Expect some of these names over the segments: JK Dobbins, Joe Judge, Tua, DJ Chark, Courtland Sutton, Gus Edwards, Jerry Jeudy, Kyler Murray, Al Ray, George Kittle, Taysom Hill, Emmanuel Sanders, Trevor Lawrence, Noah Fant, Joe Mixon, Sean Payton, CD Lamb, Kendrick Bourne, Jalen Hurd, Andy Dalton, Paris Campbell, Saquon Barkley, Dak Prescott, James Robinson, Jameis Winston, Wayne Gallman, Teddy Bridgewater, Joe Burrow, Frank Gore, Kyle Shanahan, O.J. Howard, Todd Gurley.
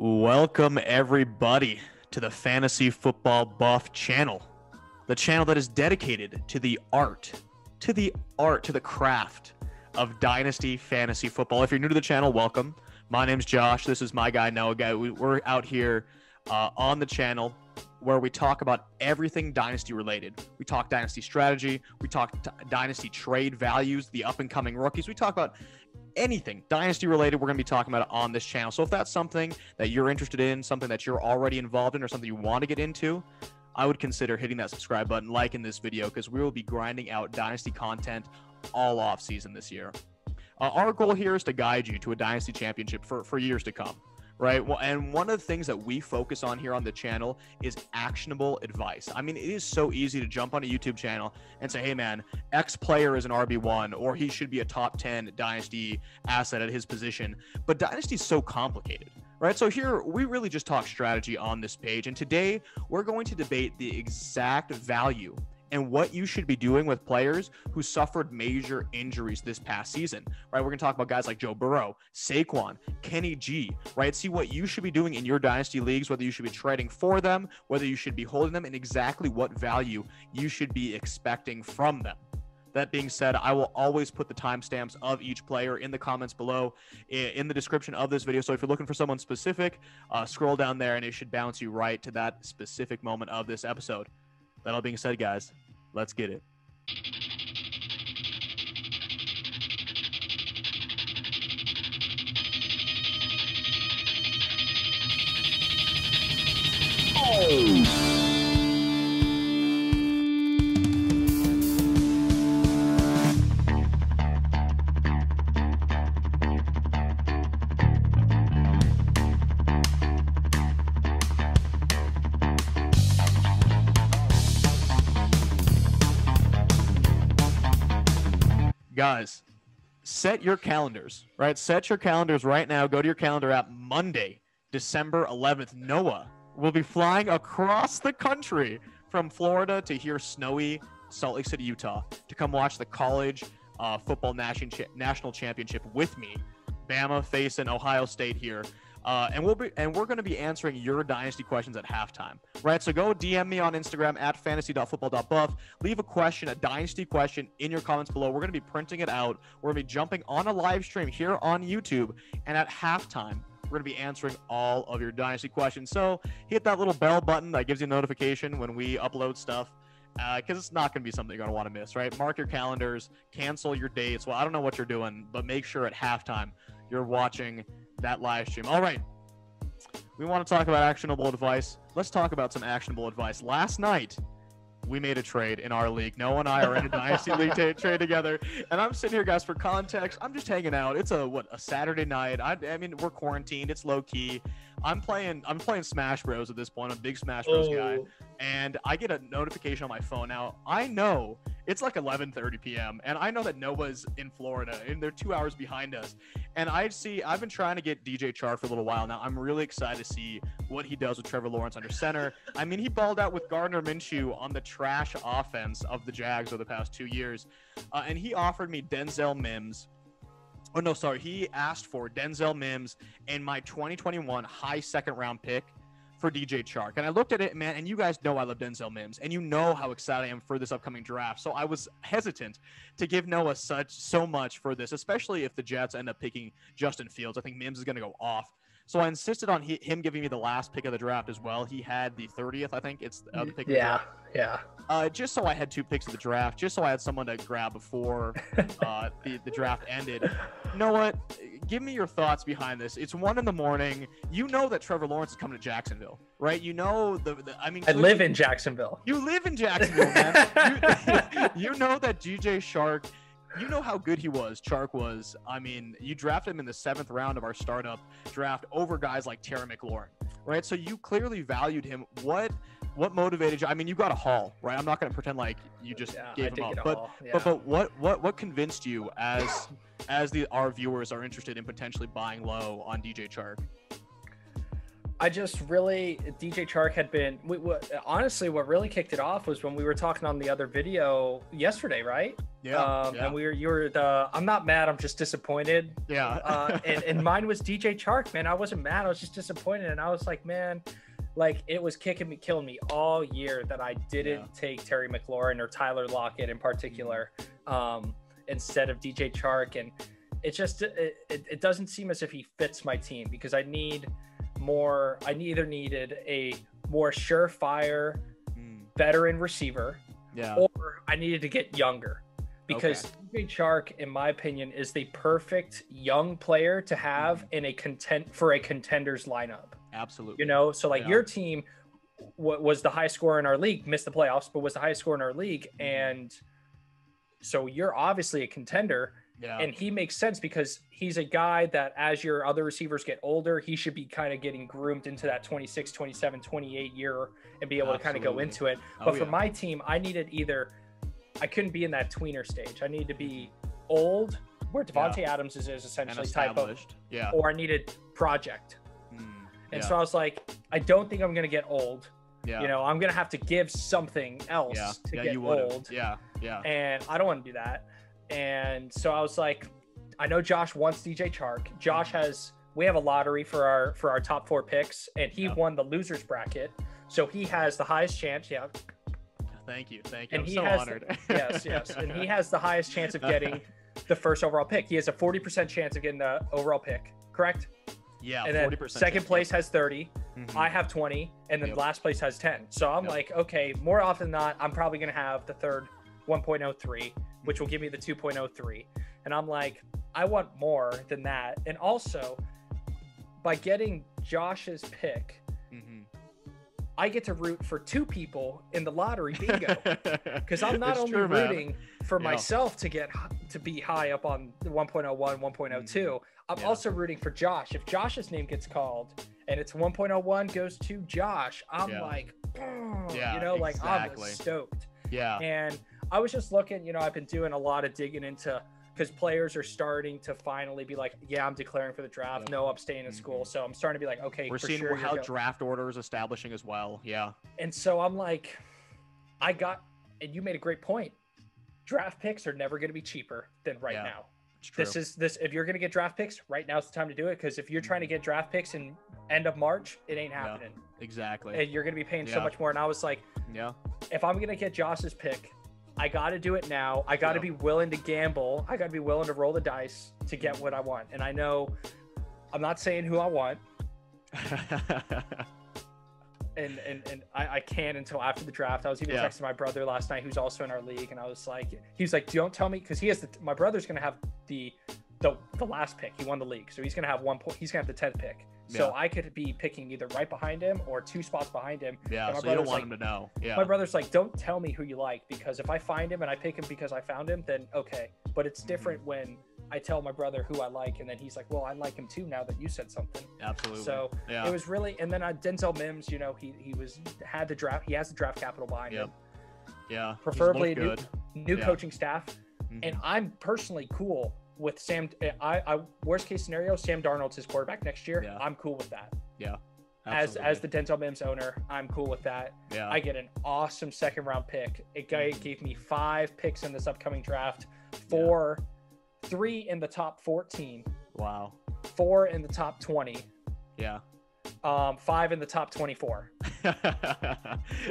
Welcome, everybody, to the Fantasy Football Buff channel, the channel that is dedicated to the craft of dynasty fantasy football. If you're new to the channel, welcome. My name's Josh. This is my guy, Noah Guy. We're out here on the channel where we talk about everything dynasty related. We talk dynasty strategy. We talk dynasty trade values, the up and coming rookies. We talk about anything dynasty related. We're going to be talking about it on this channel. So if that's something that you're interested in, something that you're already involved in, or something you want to get into, I would consider hitting that subscribe button, liking this video, because we will be grinding out dynasty content all off season this year. Our goal here is to guide you to a dynasty championship for years to come, right? Well, and one of the things that we focus on here on the channel is actionable advice. I mean, it is so easy to jump on a YouTube channel and say, hey man, X player is an RB1, or he should be a top 10 dynasty asset at his position. But dynasty is so complicated, right? So here we really just talk strategy on this page. And today we're going to debate the exact value and what you should be doing with players who suffered major injuries this past season, right? We're gonna talk about guys like Joe Burrow, Saquon, Kenny G, right? See what you should be doing in your dynasty leagues, whether you should be trading for them, whether you should be holding them, and exactly what value you should be expecting from them. That being said, I will always put the timestamps of each player in the comments below in the description of this video. So if you're looking for someone specific, scroll down there and it should bounce you right to that specific moment of this episode. That all being said, guys, let's get it. Guys, set your calendars, right? Set your calendars right now. Go to your calendar app. Monday, December 11th. Noah will be flying across the country from Florida to here, snowy Salt Lake City, Utah, to come watch the college football national championship with me. Bama facing Ohio State here. And we're going to be answering your dynasty questions at halftime, right? So go DM me on Instagram at fantasy.football.buff. Leave a question, a dynasty question, in your comments below. We're going to be printing it out. We're going to be jumping on a live stream here on YouTube, and at halftime, we're going to be answering all of your dynasty questions. So hit that little bell button that gives you a notification when we upload stuff, because it's not going to be something you're going to want to miss, right? Mark your calendars, cancel your dates. Well, I don't know what you're doing, but make sure at halftime you're watching that live stream. All right, we want to talk about actionable advice. Let's talk about some actionable advice. Last night, we made a trade in our league. Noah and I are in a dynasty league trade together, and I'm sitting here, guys. For context, I'm just hanging out. It's a Saturday night. I mean, we're quarantined. It's low key. I'm playing Smash Bros at this point. I'm a big Smash Bros guy, and I get a notification on my phone. Now I know it's like 11:30 p.m. and I know that Noah's in Florida and they're 2 hours behind us. And I've been trying to get DJ Chark for a little while now. I'm really excited to see what he does with Trevor Lawrence under center. I mean, he balled out with Gardner Minshew on the trash offense of the Jags over the past 2 years. And he offered me Denzel Mims. Oh, no, sorry. He asked for Denzel Mims and my 2021 high second-round pick for DJ Chark. And I looked at it, man, and you guys know I love Denzel Mims, and you know how excited I am for this upcoming draft. So I was hesitant to give Noah so much for this, especially if the Jets end up picking Justin Fields. I think Mims is going to go off. So I insisted on him giving me the last pick of the draft as well. He had the 30th, I think. It's the pick of the draft. Just so I had two picks of the draft, just so I had someone to grab before the draft ended. You know what? Give me your thoughts behind this. It's 1 a.m. You know that Trevor Lawrence is coming to Jacksonville, right? You know I live in Jacksonville. You live in Jacksonville, man. You know that DJ Chark. You know how good he was, Chark was. I mean, you draft him in the 7th round of our startup draft over guys like Terry McLaurin, right? So you clearly valued him. What motivated you? I mean, you got a haul, right? I'm not going to pretend like you just gave him up. But what convinced you as our viewers are interested in potentially buying low on DJ Chark? I just really, DJ Chark had been, honestly, what really kicked it off was when we were talking on the other video yesterday, right? Yeah. And you were the, I'm not mad, I'm just disappointed. Yeah. and mine was DJ Chark, man. I wasn't mad, I was just disappointed. And I was like, man, like it was killing me all year that I didn't take Terry McLaurin or Tyler Lockett in particular, instead of DJ Chark. And it just, it doesn't seem as if he fits my team because I need more. I either needed a more surefire veteran receiver, or I needed to get younger, because DJ Chark, in my opinion, is the perfect young player to have in a contender's lineup. Absolutely. You know, so like your team was the high scorer in our league, missed the playoffs, but was the highest scorer in our league, and so you're obviously a contender. Yeah. And he makes sense because he's a guy that as your other receivers get older, he should be kind of getting groomed into that 26, 27, 28 year and be able to kind of go into it. But for my team, I needed either, I couldn't be in that tweener stage. I needed to be old, where Devontae Adams is essentially type of, or I needed project. And so I was like, I don't think I'm going to get old. Yeah. You know, I'm going to have to give something else to get old. Yeah. Yeah. And I don't want to do that. And so I was like, I know Josh wants DJ Chark. Josh has, we have a lottery for our top four picks, and he won the losers bracket. So he has the highest chance. Yeah. Thank you. And I'm so honored. Yes. And he has the highest chance of getting the first overall pick. He has a 40% chance of getting the overall pick, correct? Yeah. And then 40%. Second place has 30. I have 20. And then last place has 10. So I'm like, okay, more often than not, I'm probably going to have the third 1.03, which will give me the 2.03. And I'm like, I want more than that. And also, by getting Josh's pick, I get to root for two people in the lottery bingo, because I'm not only rooting for myself to be high up on the 1.01, 1.02. I'm also rooting for Josh. If Josh's name gets called and it's 1.01 goes to Josh, I'm like, you know, like I'm stoked. Yeah. And I was just looking, you know, I've been doing a lot of digging into, because players are starting to finally be like, yeah, I'm declaring for the draft. Yep. No, I'm staying in school. So I'm starting to be like, okay, we're seeing how draft order is establishing as well. Yeah. And so I'm like, and you made a great point. Draft picks are never going to be cheaper than right now. It's true. If you're going to get draft picks, right now's the time to do it. Because if you're trying to get draft picks in end of March, it ain't happening. Yeah, exactly. And you're going to be paying so much more. And I was like, if I'm going to get Josh's pick, I got to do it now. I got to be willing to gamble. I got to be willing to roll the dice to get what I want. And I know I'm not saying who I want. and I can't until after the draft. I was even texting my brother last night, who's also in our league. And I was like, he's like, don't tell me. Cause he has my brother's going to have the last pick. He won the league. So he's going to have he's going to have the 10th pick. Yeah. So I could be picking either right behind him or two spots behind him. Yeah, so you don't want him to know. Yeah. My brother's like, don't tell me who you like, because if I find him and I pick him because I found him, then okay. But it's different when I tell my brother who I like, and then he's like, well, I like him too now that you said something. Absolutely. So it was really, and then Denzel Mims, you know, he has the draft capital behind him. Yeah. Preferably a new coaching staff. And I'm personally cool with Sam. I worst case scenario, Sam Darnold's his quarterback next year. I'm cool with that. Yeah, absolutely. As the Denzel Mims owner, I'm cool with that. Yeah, I get an awesome second round pick. It gave me 5 picks in this upcoming draft. 3 in the top 14. Wow. 4 in the top 20. Yeah. 5 in the top 24.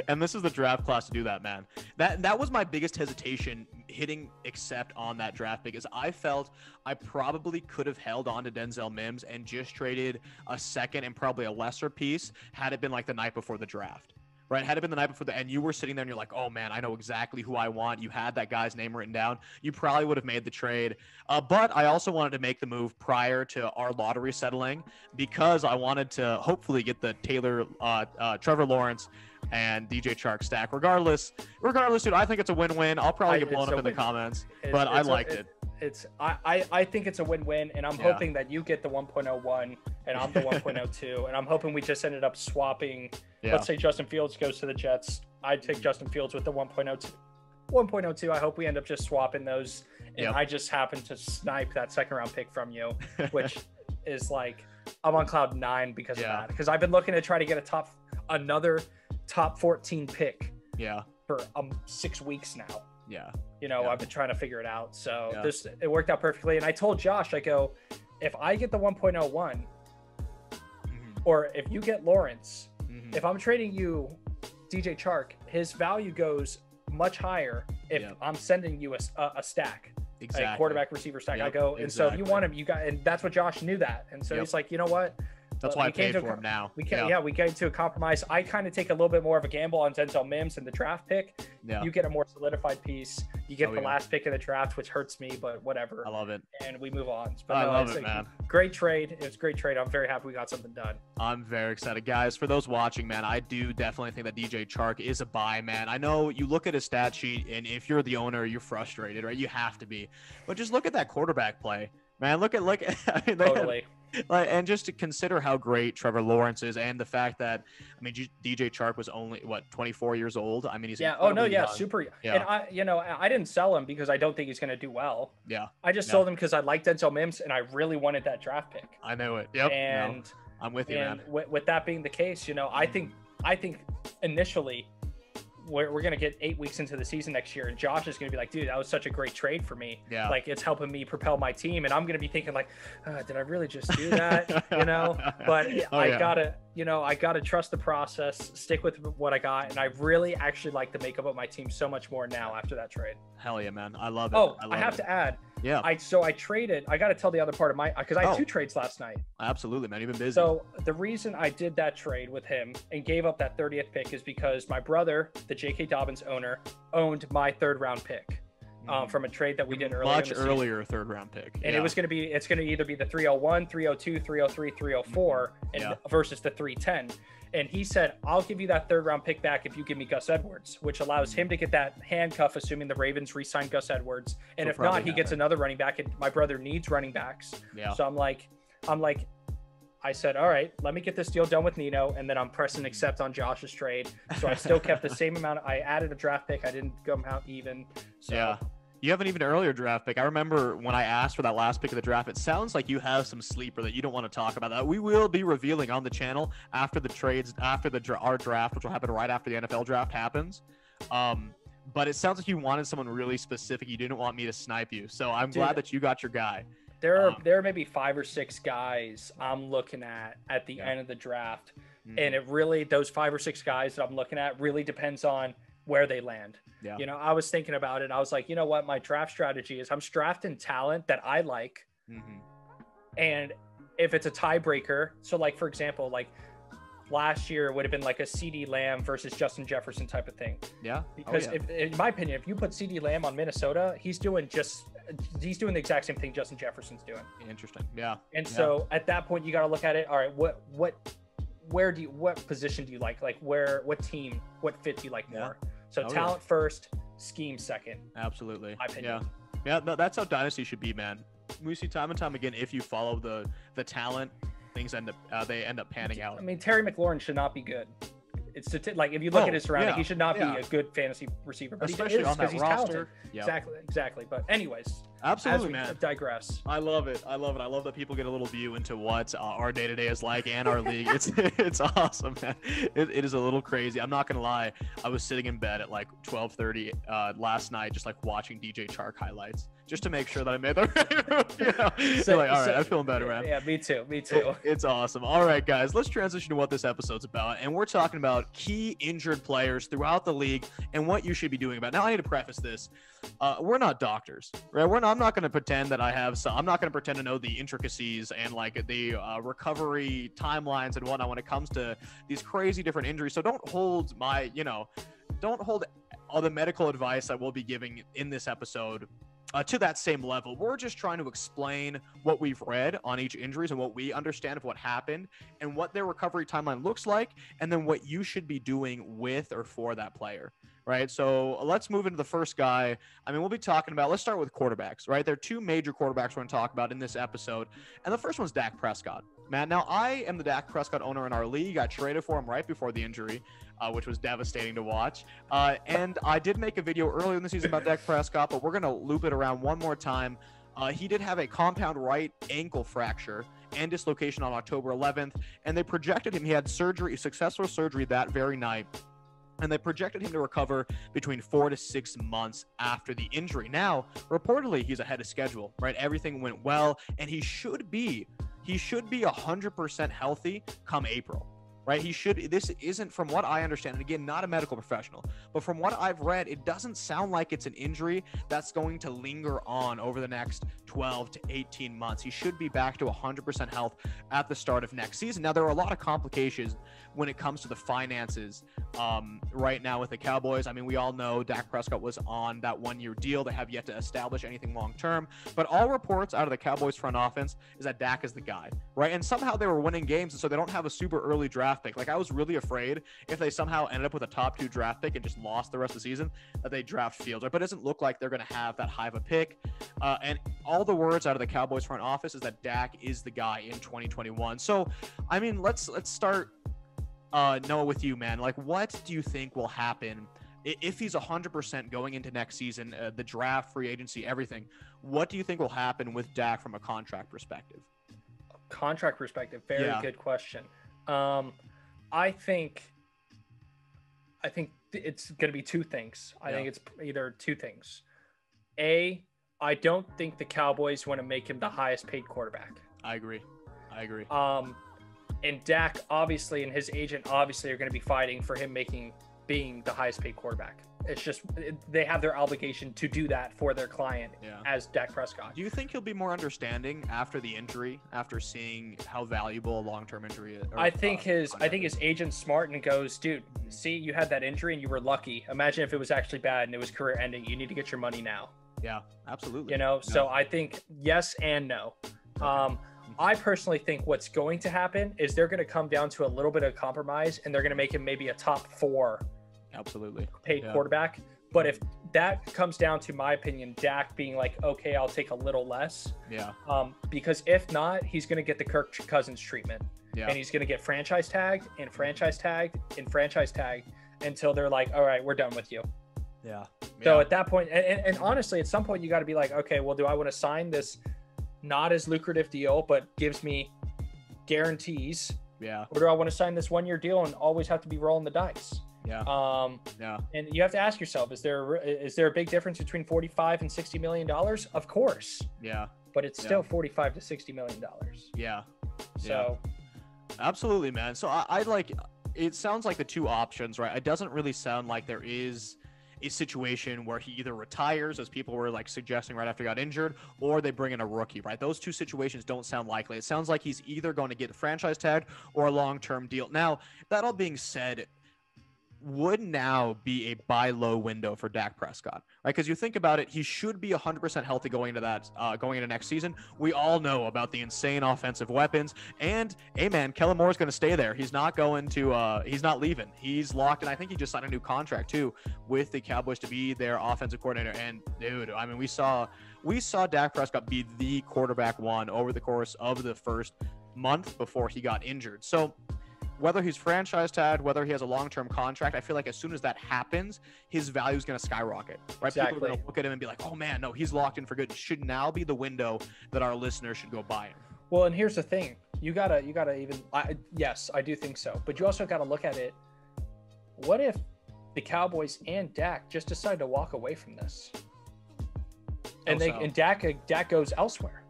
And this is the draft class to do that, man. That was my biggest hesitation, hitting accept on that draft, because I felt I probably could have held on to Denzel Mims and just traded a second and probably a lesser piece had it been like the night before the draft. Right? Had it been the night before and you were sitting there and you're like, oh man, I know exactly who I want. You had that guy's name written down. You probably would have made the trade. But I also wanted to make the move prior to our lottery settling, because I wanted to hopefully get the Trevor Lawrence and DJ Chark stack. Regardless, dude, I think it's a win-win. I'll probably get blown up in the comments, but I liked it. I think it's a win-win, and I'm hoping that you get the 1.01 and I'm the 1.02, and I'm hoping we just ended up swapping. Let's say Justin Fields goes to the Jets. I take Justin Fields with the 1.02. I hope we end up just swapping those, and I just happen to snipe that second round pick from you, which is like I'm on cloud nine because of that. Because I've been looking to try to get another top 14 pick. Yeah. For 6 weeks now. Yeah. You know, I've been trying to figure it out. So this, it worked out perfectly. And I told Josh, I go, if I get the 1.01 or if you get Lawrence, if I'm trading you DJ Chark, his value goes much higher if I'm sending you a stack. Exactly. A quarterback receiver stack. I go, and so if you want him, you got, and that's what Josh knew that. And so he's like, you know what? That's why I paid for him now. We came, we came to a compromise. I kind of take a little bit more of a gamble on Denzel Mims and the draft pick. Yeah. You get a more solidified piece. You get the last pick of the draft, which hurts me, but whatever. I love it. And we move on. But I love it, man. Great trade. It was a great trade. I'm very happy we got something done. I'm very excited. Guys, for those watching, man, I do definitely think that DJ Chark is a buy, man. I know you look at his stat sheet, and if you're the owner, you're frustrated, right? You have to be. But just look at that quarterback play, man. Look at, I mean, totally. And just to consider how great Trevor Lawrence is, and the fact that, I mean, DJ Chark was only, what, 24 years old? I mean, he's young. Super young. Yeah. And I, you know, I didn't sell him because I don't think he's going to do well. Yeah. I just sold him because I liked Denzel Mims and I really wanted that draft pick. I know it. Yep. And I'm with you, man. With that being the case, you know, I think initially we're going to get 8 weeks into the season next year, and Josh is going to be like, dude, that was such a great trade for me. Yeah. Like, it's helping me propel my team. And I'm going to be thinking like, did I really just do that? You know, but I gotta trust the process, stick with what I got. And I really actually like the makeup of my team so much more now after that trade. Hell yeah, man. I love it. Oh, I have to add. Yeah. So I traded, I got to tell the other part of my, cause I had 2 trades last night. Absolutely, man. You've been busy. So the reason I did that trade with him and gave up that 30th pick is because my brother, the JK Dobbins owner, owned my 3rd round pick from a trade that we did earlier. Much earlier 3rd round pick. And it was going to be, it's going to either be the 301, 302, 303, 304 versus the 310. And he said, I'll give you that 3rd round pick back if you give me Gus Edwards, which allows him to get that handcuff, assuming the Ravens re-sign Gus Edwards. And we'll, if not, he gets another running back, and my brother needs running backs. Yeah. So I'm like, I said, all right, let me get this deal done with Nino. And then I'm pressing accept on Josh's trade. So I still kept the same amount. I added a draft pick. I didn't come out even. So you have an even earlier draft pick. I remember when I asked for that last pick of the draft, it sounds like you have some sleeper that you don't want to talk about. That we will be revealing on the channel after the trades, after our draft, which will happen right after the NFL draft happens. But it sounds like you wanted someone really specific. You didn't want me to snipe you. So I'm glad that you got your guy. There are maybe 5 or 6 guys I'm looking at the end of the draft. And it really, those 5 or 6 guys that I'm looking at really depends on where they land. Yeah. You know, I was thinking about it. I was like, you know what? My draft strategy is I'm drafting talent that I like. And if it's a tiebreaker, so like, for example, like last year would have been like a CD Lamb versus Justin Jefferson type of thing. Yeah. Because if, in my opinion, if you put CD Lamb on Minnesota, he's doing the exact same thing Justin Jefferson's doing. Interesting. Yeah. And so at that point, you got to look at it. All right. What position do you like? Like what team, what fit do you like more? So talent first, scheme second. Absolutely. My opinion. Yeah. No, that's how dynasty should be, man. We see time and time again, if you follow the talent, things end up panning out. I mean, Terry McLaurin should not be good. It's like, if you look at his surrounding, he should not be a good fantasy receiver, but especially on that roster. Yep. Exactly. But anyways, absolutely, man. Digress. I love it. I love that people get a little view into what our day-to-day is like and our league. It's awesome, man. It is a little crazy. I'm not gonna lie. I was sitting in bed at like 12:30 last night, just like watching DJ Chark highlights, just to make sure that I made the right move. So like, all right, I'm feeling better, man. Yeah, me too. It's awesome. All right, guys, let's transition to what this episode's about, and we're talking about key injured players throughout the league and what you should be doing about. Now, I need to preface this: we're not doctors, right? I'm not going to pretend that I have. I'm not going to pretend to know the intricacies and like the recovery timelines and whatnot when it comes to these crazy different injuries. So don't hold all the medical advice that we'll be giving in this episode to that same level. We're just trying to explain what we've read on each injuries and what we understand of what happened and what their recovery timeline looks like, and then what you should be doing with or for that player, right? So let's move into the first guy. I mean, we'll be talking about, let's start with quarterbacks, right? There are 2 major quarterbacks we're going to talk about in this episode. And the first one's Dak Prescott. Matt, now I am the Dak Prescott owner in our league. I traded for him right before the injury, which was devastating to watch. And I did make a video earlier in the season about Dak Prescott, but we're going to loop it around one more time. He did have a compound right ankle fracture, and dislocation on October 11th. And they projected him. He had surgery, successful surgery that very night. And they projected him to recover between 4 to 6 months after the injury. Now, reportedly, he's ahead of schedule, right? Everything went well, and he should be 100% healthy come April, right? This isn't, from what I understand, and again, not a medical professional, but from what I've read, it doesn't sound like it's an injury that's going to linger on over the next 12 to 18 months. He should be back to 100% health at the start of next season. Now, there are a lot of complications when it comes to the finances right now with the Cowboys. I mean, we all know Dak Prescott was on that one-year deal. They have yet to establish anything long-term, but all reports out of the Cowboys front office is that Dak is the guy, right? And somehow they were winning games, and so they don't have a super early draft pick. Like, I was really afraid if they somehow ended up with a top 2 draft pick and just lost the rest of the season that they draft Fields, right? But it doesn't look like they're going to have that high of a pick. And all the words out of the Cowboys front office is that Dak is the guy in 2021. So, I mean, let's start Noah with you, man. Like, what do you think will happen if he's 100% going into next season, the draft, free agency, everything? What do you think will happen with Dak from a contract perspective? Very good question. I think it's going to be two things. I think it's either two things. A, I don't think the Cowboys want to make him the highest paid quarterback. I agree. And Dak, obviously, and his agent, obviously, are going to be fighting for him being the highest paid quarterback. It's just they have their obligation to do that for their client as Dak Prescott. Do you think he'll be more understanding after the injury, after seeing how valuable a long-term injury is? I think his agent's smart and goes, dude, see, you had that injury and you were lucky. Imagine if it was actually bad and it was career-ending. You need to get your money now. Yeah, absolutely. You know, so I think yes and no. Okay. I personally think what's going to happen is they're going to come down to a little bit of compromise, and they're going to make him maybe a top 4 paid quarterback. But if that comes down to, my opinion, Dak being like, okay, I'll take a little less. Yeah. Because if not, he's going to get the Kirk Cousins treatment. Yeah. And he's going to get franchise tagged and franchise tagged and franchise tagged until they're like, all right, we're done with you. Yeah. So at that point, and honestly, at some point you got to be like, okay, well, do I want to sign this not as lucrative deal, but gives me guarantees? Yeah. Or do I want to sign this one-year deal and always have to be rolling the dice? Yeah. And you have to ask yourself, is there a big difference between $45 and $60 million? Of course. Yeah. But it's still $45 to $60 million. Yeah. So. Absolutely, man. So I like. It sounds like the two options, right? It doesn't really sound like there is a situation where he either retires, as people were like suggesting right after he got injured, or they bring in a rookie, right? Those two situations don't sound likely. It sounds like he's either going to get a franchise tag or a long-term deal. Now, that all being said, would now be a buy low window for Dak Prescott, right? Because you think about it, he should be 100% healthy going into next season. We all know about the insane offensive weapons, and hey man, Kellen Moore's going to stay there. He's not going to, he's not leaving. He's locked, and I think he just signed a new contract too with the Cowboys to be their offensive coordinator. And dude, I mean, we saw Dak Prescott be the quarterback one over the course of the first month before he got injured. So, whether he's franchise tagged, whether he has a long-term contract, I feel like as soon as that happens, his value is going to skyrocket, right? Exactly. People are going to look at him and be like, oh man, no, he's locked in for good. It should now be the window that our listeners should go buy him. Well, and here's the thing. Yes, I do think so. But you also got to look at it. What if the Cowboys and Dak just decide to walk away from this? And Dak goes elsewhere.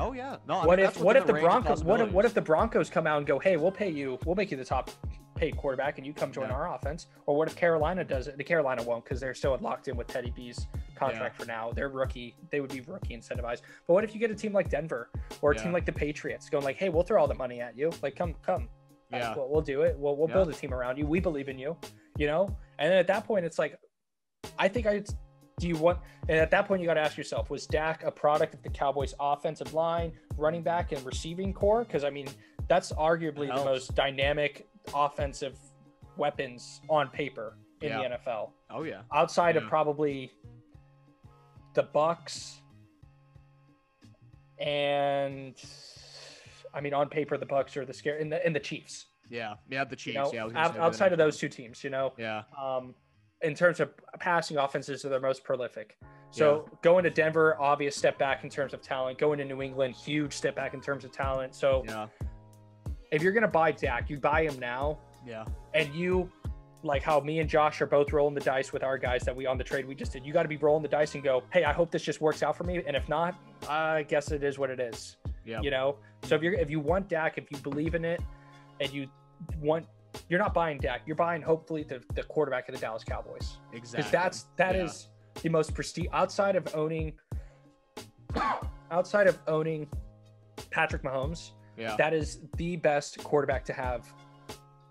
Oh yeah. No. What if the Broncos come out and go, hey, we'll pay you, we'll make you the top paid quarterback, and you come join our offense? Or what if Carolina does it? The Carolina won't, because they're still locked in with Teddy B's contract for now. They're rookie. They would be rookie incentivized. But what if you get a team like Denver or a team like the Patriots going like, hey, we'll throw all the money at you. Like, come. Yeah. We'll do it. We'll build a team around you. We believe in you. You know. And then at that point, it's like, and at that point you got to ask yourself, was Dak a product of the Cowboys offensive line, running back, and receiving core? Because I mean, that's arguably the most dynamic offensive weapons on paper in the NFL. Oh yeah. Outside of probably the Bucks, and I mean, on paper the Bucks are the scary, and the Chiefs. Yeah, the Chiefs. You know, outside of those two teams, you know. Yeah. in terms of passing offenses are their most prolific. So going to Denver, obvious step back in terms of talent. Going to New England, huge step back in terms of talent. So if you're going to buy Dak, you buy him now. Yeah. And you, like how me and Josh are both rolling the dice with our guys that we on the trade we just did, you got to be rolling the dice and go, hey, I hope this just works out for me. And if not, I guess it is what it is. Yeah. You know? So if you want Dak, if you believe in it and you want, you're not buying Dak. You're buying, hopefully, the quarterback of the Dallas Cowboys. Exactly. Because that is the most prestige outside of owning Patrick Mahomes. Yeah. That is the best quarterback to have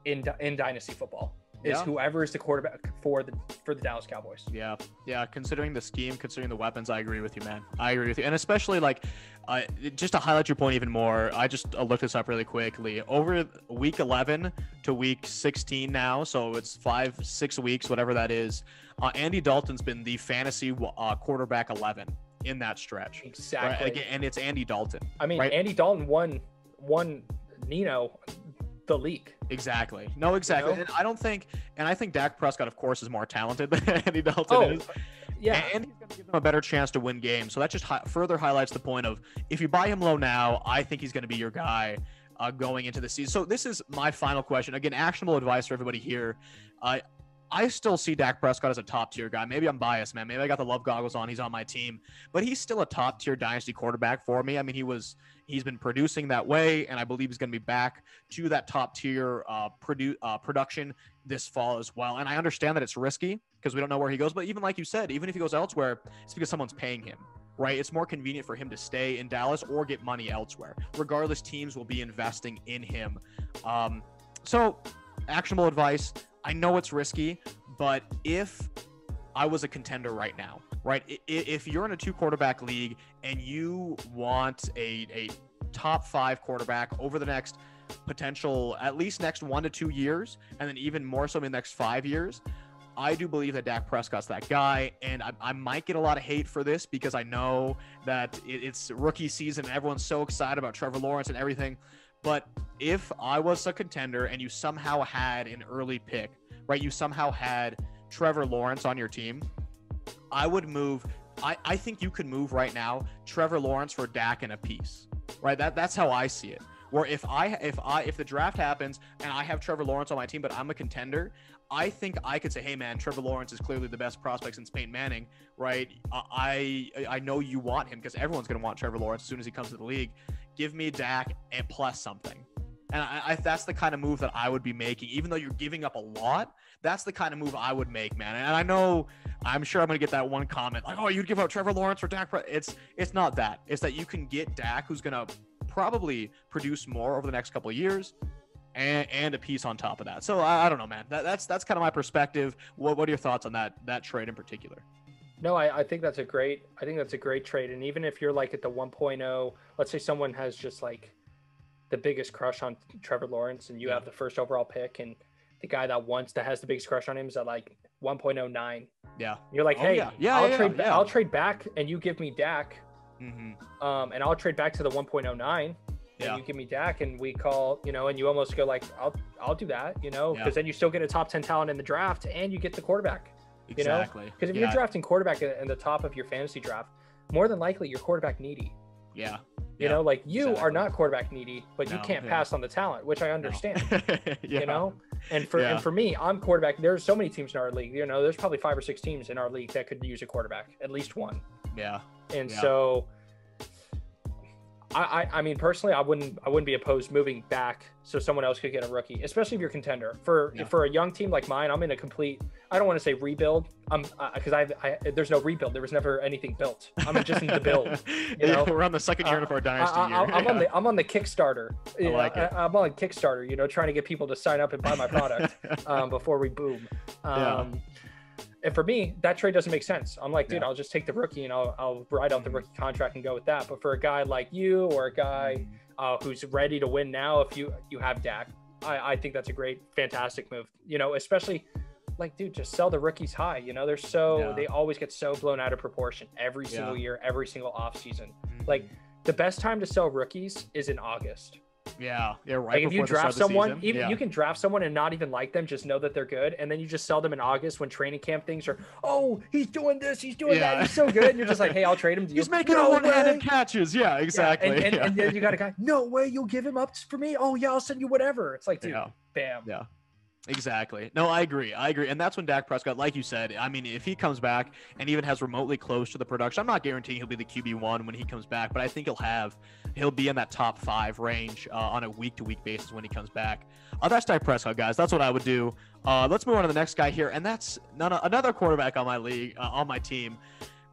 in dynasty football. Is whoever is the quarterback for the Dallas Cowboys. Yeah. Yeah. Considering the scheme, considering the weapons, I agree with you, man. I agree with you. And especially like, just to highlight your point even more, I just looked this up really quickly. Over week 11 to week 16 now, so it's 5-6 weeks, whatever that is, Andy Dalton's been the fantasy quarterback 11 in that stretch. Exactly. Right? And it's Andy Dalton. I mean, right? Andy Dalton won Nino the league. Exactly. No, exactly. You know? I think Dak Prescott, of course, is more talented than Andy Dalton is. Yeah. And he's going to give them a better chance to win games. So that just further highlights the point of, if you buy him low now, I think he's going to be your guy going into the season. So this is my final question. Again, actionable advice for everybody here. I still see Dak Prescott as a top-tier guy. Maybe I'm biased, man. Maybe I got the love goggles on. He's on my team. But he's still a top-tier dynasty quarterback for me. I mean, he's been producing that way, and I believe he's going to be back to that top-tier production this fall as well. And I understand that it's risky because we don't know where he goes. But even like you said, even if he goes elsewhere, it's because someone's paying him, right? It's more convenient for him to stay in Dallas or get money elsewhere. Regardless, teams will be investing in him. So actionable advice. I know it's risky, but if I was a contender right now, right? If you're in a 2-quarterback league and you want a top 5 quarterback over the next potential, at least next 1 to 2 years, and then even more so in the next 5 years, I do believe that Dak Prescott's that guy. And I might get a lot of hate for this because I know that it's rookie season and everyone's so excited about Trevor Lawrence and everything. But if I was a contender and you somehow had an early pick, right, you somehow had Trevor Lawrence on your team, I would move. I think you could move right now Trevor Lawrence for Dak and a piece, right? That's how I see it. Where if the draft happens and I have Trevor Lawrence on my team, but I'm a contender, I think I could say, hey man, Trevor Lawrence is clearly the best prospect since Peyton Manning, right? I know you want him because everyone's going to want Trevor Lawrence as soon as he comes to the league. Give me Dak and plus something. And I that's the kind of move that I would be making. Even though you're giving up a lot, that's the kind of move I would make, man. And I know, I'm sure I'm going to get that one comment, like, oh, you'd give up Trevor Lawrence for Dak. It's not that. It's that you can get Dak, who's going to probably produce more over the next couple of years, and a piece on top of that. So I don't know, man. That's kind of my perspective. What are your thoughts on that trade in particular? No, I think that's a great trade. And even if you're like at the 1.0, let's say someone has just like the biggest crush on Trevor Lawrence and you have the first overall pick, and the guy that has the biggest crush on him is at like 1.09. Yeah. You're like, hey, I'll trade back and you give me Dak. Mm-hmm. And I'll trade back to the 1.09. Yeah. And you give me Dak and we call, you know, and you almost go like, I'll do that, you know, because then you still get a top 10 talent in the draft and you get the quarterback. Exactly. Because you know? If you're drafting quarterback in the top of your fantasy draft, more than likely you're quarterback needy. Yeah. You know, like you are not quarterback needy, but you can't pass on the talent, which I understand. You know, and for me, I'm quarterback. There's so many teams in our league. You know, there's probably 5 or 6 teams in our league that could use a quarterback, at least one. Yeah. And so, I mean, personally, I wouldn't be opposed moving back so someone else could get a rookie, especially if you're a contender. For a young team like mine, I'm in a complete, I don't want to say rebuild. Because there's no rebuild. There was never anything built. I'm just in the build. You know? We're on the second year of our dynasty year. I'm on the Kickstarter. I'm on Kickstarter, you know, trying to get people to sign up and buy my product before we boom. And for me, that trade doesn't make sense. I'm like, dude, I'll just take the rookie and I'll ride out the rookie contract and go with that. But for a guy like you or a guy who's ready to win now, if you have Dak, I think that's a great, fantastic move. You know, especially like, dude, just sell the rookies high. You know, they always get so blown out of proportion every single year, every single offseason. Like the best time to sell rookies is in August. Yeah, yeah, right. Like if you draft someone, even you can draft someone and not even like them, just know that they're good, and then you just sell them in August when training camp things are, oh, he's doing this, he's doing that, he's so good, and you're just like, hey, I'll trade him to you. He's making one-handed catches. Yeah, exactly. And then you got a guy, no way, you'll give him up for me? Oh yeah, I'll send you whatever. It's like, dude, bam. Yeah. Exactly. No, I agree. I agree. And that's when Dak Prescott, like you said, I mean, if he comes back and even has remotely close to the production, I'm not guaranteeing he'll be the QB1 when he comes back, but I think he'll be in that top 5 range on a week-to-week basis when he comes back. That's Dak Prescott, guys. That's what I would do. Let's move on to the next guy here. And that's another quarterback on my league, on my team.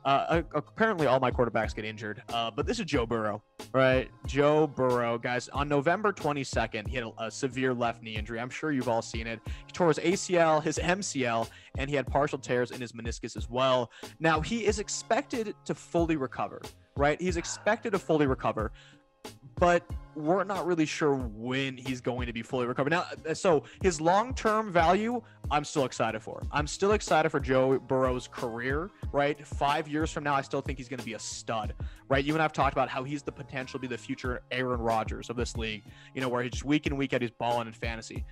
Apparently all my quarterbacks get injured, but this is Joe Burrow, right? Joe Burrow, guys, on November 22nd, he had a severe left knee injury. I'm sure you've all seen it. He tore his ACL, his MCL, and he had partial tears in his meniscus as well. Now, he is expected to fully recover, right? He's expected to fully recover, but we're not really sure when he's going to be fully recovered. Now, so his long-term value, I'm still excited for. I'm still excited for Joe Burrow's career, right? 5 years from now, I still think he's going to be a stud, right? You and I have talked about how he's the potential to be the future Aaron Rodgers of this league, you know, where he's just week in, week out, he's balling in fantasy.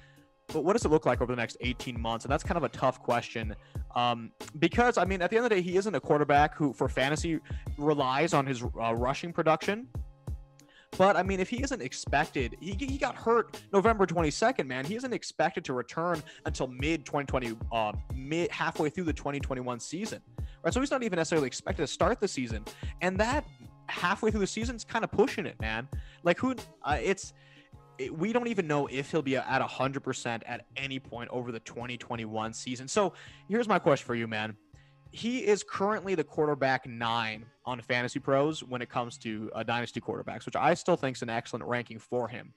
But what does it look like over the next 18 months? And that's kind of a tough question because, I mean, at the end of the day, he isn't a quarterback who, for fantasy, relies on his rushing production. But, I mean, if he isn't expected, he got hurt November 22nd, man. He isn't expected to return until halfway through the 2021 season, right? So he's not even necessarily expected to start the season. And that halfway through the season's kind of pushing it, man. Like, we don't even know if he'll be at 100% at any point over the 2021 season. So here's my question for you, man. He is currently the quarterback 9 on Fantasy Pros when it comes to dynasty quarterbacks, which I still think is an excellent ranking for him.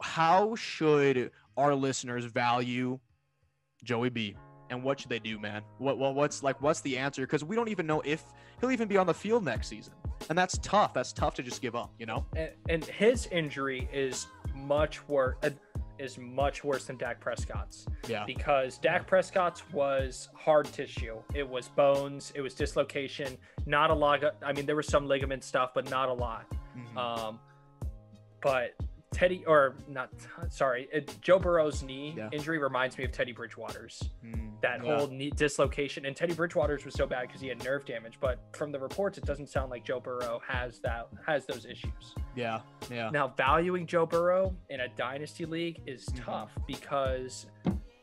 How should our listeners value Joey B, and what should they do, man? What's the answer? Because we don't even know if he'll even be on the field next season, and that's tough. That's tough to just give up, you know. And his injury is much worse than Dak Prescott's. Yeah. Because Dak Prescott's was hard tissue. It was bones. It was dislocation. Not a lot. I mean, there was some ligament stuff, but not a lot. Mm-hmm. But Joe Burrow's knee injury reminds me of Teddy Bridgewater's. Mm-hmm. That whole knee dislocation. And Teddy Bridgewater's was so bad because he had nerve damage. But from the reports, it doesn't sound like Joe Burrow has those issues. Yeah. Yeah. Now, valuing Joe Burrow in a dynasty league is tough because,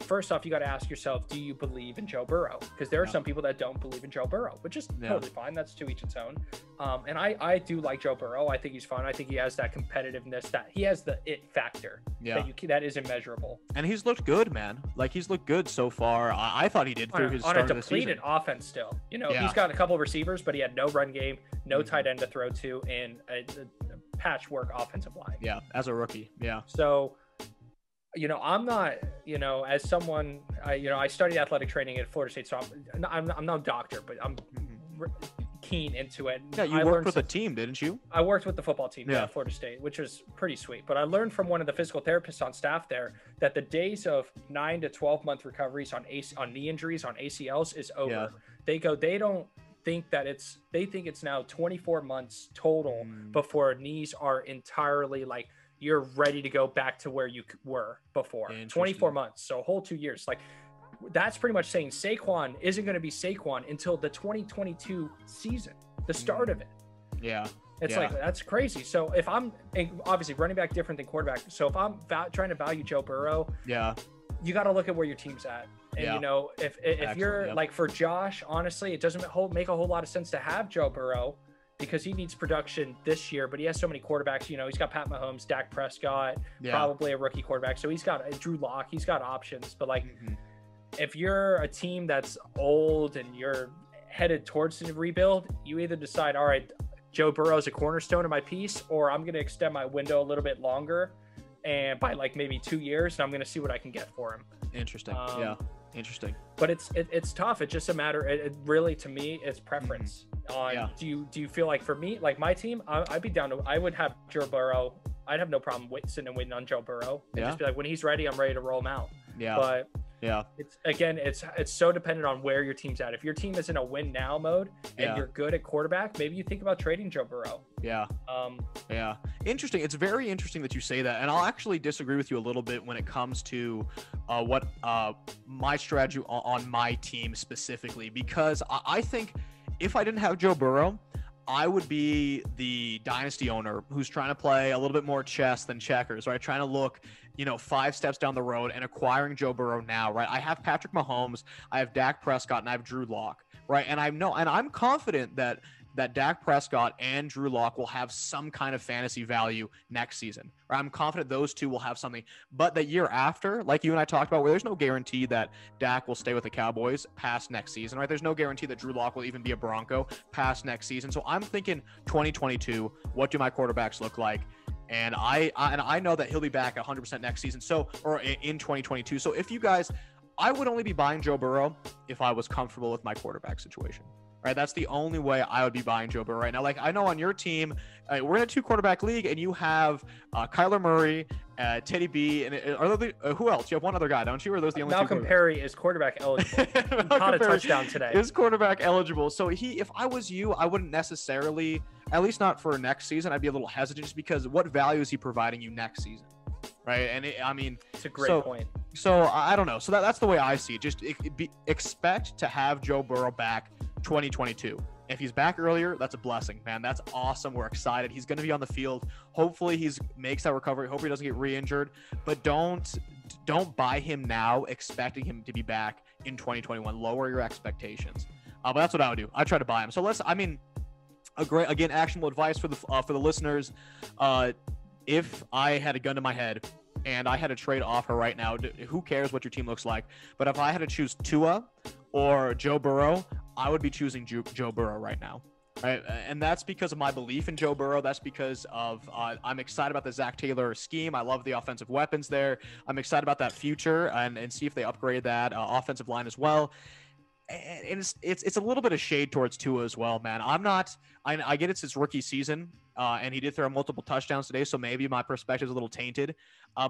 first off, you got to ask yourself, do you believe in Joe Burrow? Because there are some people that don't believe in Joe Burrow, which is totally fine. That's to each its own. And I do like Joe Burrow. I think he's fun. I think he has that competitiveness, that he has the it factor that is immeasurable. And he's looked good, man. Like, he's looked good so far. I thought he did through his start of the season. On a depleted offense still. You know, he's got a couple of receivers, but he had no run game, no tight end to throw to, and a patchwork offensive line. Yeah, as a rookie. Yeah. So, you know, I'm not, you know, as someone, I studied athletic training at Florida State, so I'm not a doctor, but I'm keen into it. Yeah, you worked with a team, didn't you? I worked with the football team at Florida State, which was pretty sweet. But I learned from one of the physical therapists on staff there that the days of 9 to 12 month recoveries on knee injuries, on ACLs is over. Yeah. They don't think that they think it's now 24 months total before knees are entirely like, you're ready to go back to where you were before. 24 months. So a whole 2 years. Like, that's pretty much saying Saquon isn't going to be Saquon until the 2022 season, the start of it. Yeah. It's like, that's crazy. So if I'm obviously running back different than quarterback. So if I'm trying to value Joe Burrow, you got to look at where your team's at. And, you know, if you're like, for Josh, honestly, it doesn't make a whole lot of sense to have Joe Burrow, because he needs production this year, but he has so many quarterbacks. You know, he's got Pat Mahomes, Dak Prescott, probably a rookie quarterback. So he's got Drew Lock. He's got options. But, like, if you're a team that's old and you're headed towards the rebuild, you either decide, all right, Joe Burrow's a cornerstone of my piece, or I'm going to extend my window a little bit longer and by, like, maybe 2 years, and I'm going to see what I can get for him. Interesting. Interesting. But it's tough. It's just a matter, really, to me, it's preference. Do you feel like, for me, like my team, I'd be down to, I would have Joe Burrow. I'd have no problem sitting and waiting on Joe Burrow. And just be like, when he's ready, I'm ready to roll him out. Yeah. But Yeah. It's again, it's so dependent on where your team's at. If your team is in a win now mode and you're good at quarterback, maybe you think about trading Joe Burrow. Yeah. Yeah. Interesting. It's very interesting that you say that. And I'll actually disagree with you a little bit when it comes to what my strategy on my team specifically, because I think if I didn't have Joe Burrow, I would be the dynasty owner who's trying to play a little bit more chess than checkers, right? Trying to look, you know, 5 steps down the road and acquiring Joe Burrow now, right? I have Patrick Mahomes, I have Dak Prescott, and I have Drew Lock, right? And I'm confident that Dak Prescott and Drew Lock will have some kind of fantasy value next season. Right? I'm confident those two will have something. But the year after, like you and I talked about, where there's no guarantee that Dak will stay with the Cowboys past next season, right? There's no guarantee that Drew Lock will even be a Bronco past next season. So I'm thinking 2022, what do my quarterbacks look like? And I know that he'll be back 100% next season, so or in 2022. So if you guys, I would only be buying Joe Burrow if I was comfortable with my quarterback situation. Right, that's the only way I would be buying Joe Burrow right now. Like, I know on your team, we're in a 2-quarterback league, and you have Kyler Murray, Teddy B, and who else? You have one other guy, don't you? Or are those the only Malcolm Perry is quarterback eligible. He caught a touchdown today. Is quarterback eligible. So if I was you, I wouldn't necessarily, at least not for next season, I'd be a little hesitant just because what value is he providing you next season? Right, and it's a great point. So I don't know. So that's the way I see it. Just expect to have Joe Burrow back 2022. If he's back earlier, that's a blessing, man. That's awesome. We're excited. He's going to be on the field. Hopefully he makes that recovery. Hopefully he doesn't get re-injured, but don't buy him now expecting him to be back in 2021. Lower your expectations. But that's what I would do. I try to buy him. So again, actionable advice for the listeners. If I had a gun to my head and I had a trade offer right now, who cares what your team looks like? But if I had to choose Tua or Joe Burrow, I would be choosing Joe Burrow right now. Right? And that's because of my belief in Joe Burrow. That's because of I'm excited about the Zac Taylor scheme. I love the offensive weapons there. I'm excited about that future and see if they upgrade that offensive line as well. And it's a little bit of shade towards Tua as well, man. I get it's his rookie season, and he did throw multiple touchdowns today, so maybe my perspective is a little tainted.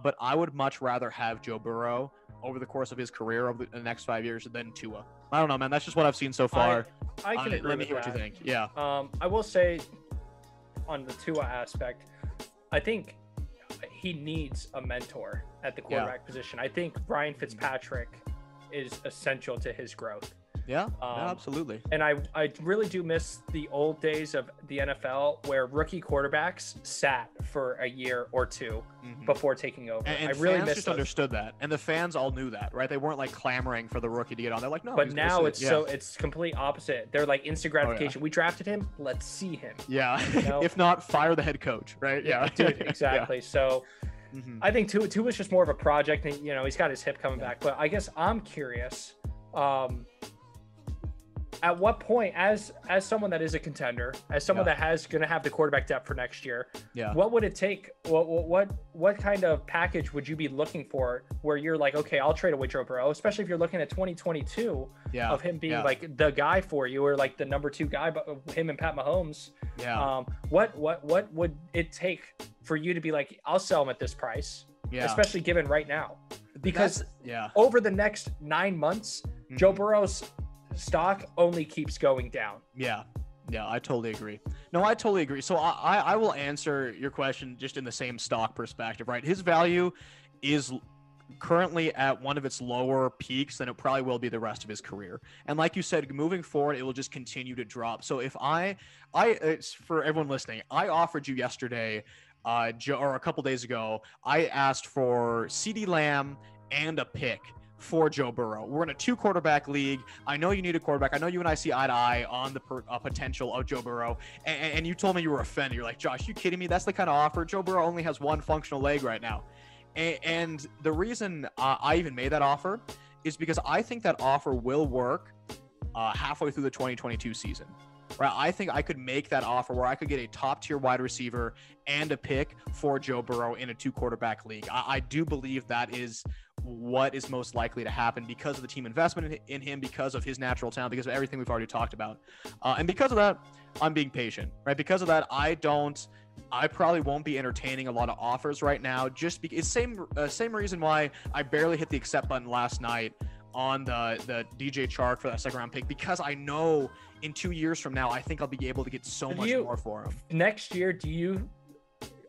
But I would much rather have Joe Burrow over the course of his career over the next 5 years than Tua. I don't know, man. That's just what I've seen so far. I can agree. Let me hear what you think. Yeah. I will say on the Tua aspect, I think he needs a mentor at the quarterback position. I think Ryan Fitzpatrick is essential to his growth. Yeah, absolutely. And I really do miss the old days of the NFL where rookie quarterbacks sat for a year or two before taking over. And I really fans just understood that. And the fans all knew that, right? They weren't like clamoring for the rookie to get on. They're like, no. But now it's complete opposite. They're like instant gratification. Oh, yeah. We drafted him. Let's see him. Yeah. You know? If not, fire the head coach, right? Yeah. Dude, exactly. Yeah. So I think Tua was just more of a project. And, you know, he's got his hip coming back. But I guess I'm curious. At what point, as someone that is a contender, as someone that has going to have the quarterback depth for next year, what would it take? What kind of package would you be looking for where you're like, okay, I'll trade away Joe Burrow, especially if you're looking at 2022 of him being like the guy for you or like the number 2 guy, but him and Pat Mahomes. Yeah. What would it take for you to be like, I'll sell him at this price, especially given right now, because over the next 9 months, Joe Burrow's stock only keeps going down. I totally agree. No, I totally agree. So I will answer your question just in the same stock perspective, right? His value is currently at one of its lower peaks than it probably will be the rest of his career, and like you said, moving forward it will just continue to drop. So if it's for everyone listening, I offered you yesterday or a couple days ago, I asked for CeeDee Lamb and a pick for Joe Burrow. We're in a 2-quarterback league. I know you need a quarterback. I know you and I see eye to eye on the potential of Joe Burrow. And you told me you were offended. You're like, Josh, you kidding me? That's the kind of offer. Joe Burrow only has one functional leg right now. And the reason I even made that offer is because I think that offer will work halfway through the 2022 season. Right, I think I could make that offer where I could get a top-tier wide receiver and a pick for Joe Burrow in a 2-quarterback league. I do believe that is what is most likely to happen because of the team investment in him, because of his natural talent, because of everything we've already talked about. And because of that, I'm being patient, right? Because of that, I probably won't be entertaining a lot of offers right now. Just because it's same reason why I barely hit the accept button last night on the DJ Chark for that second round pick, because I know in 2 years from now, I think I'll be able to get so much more for him. Next year,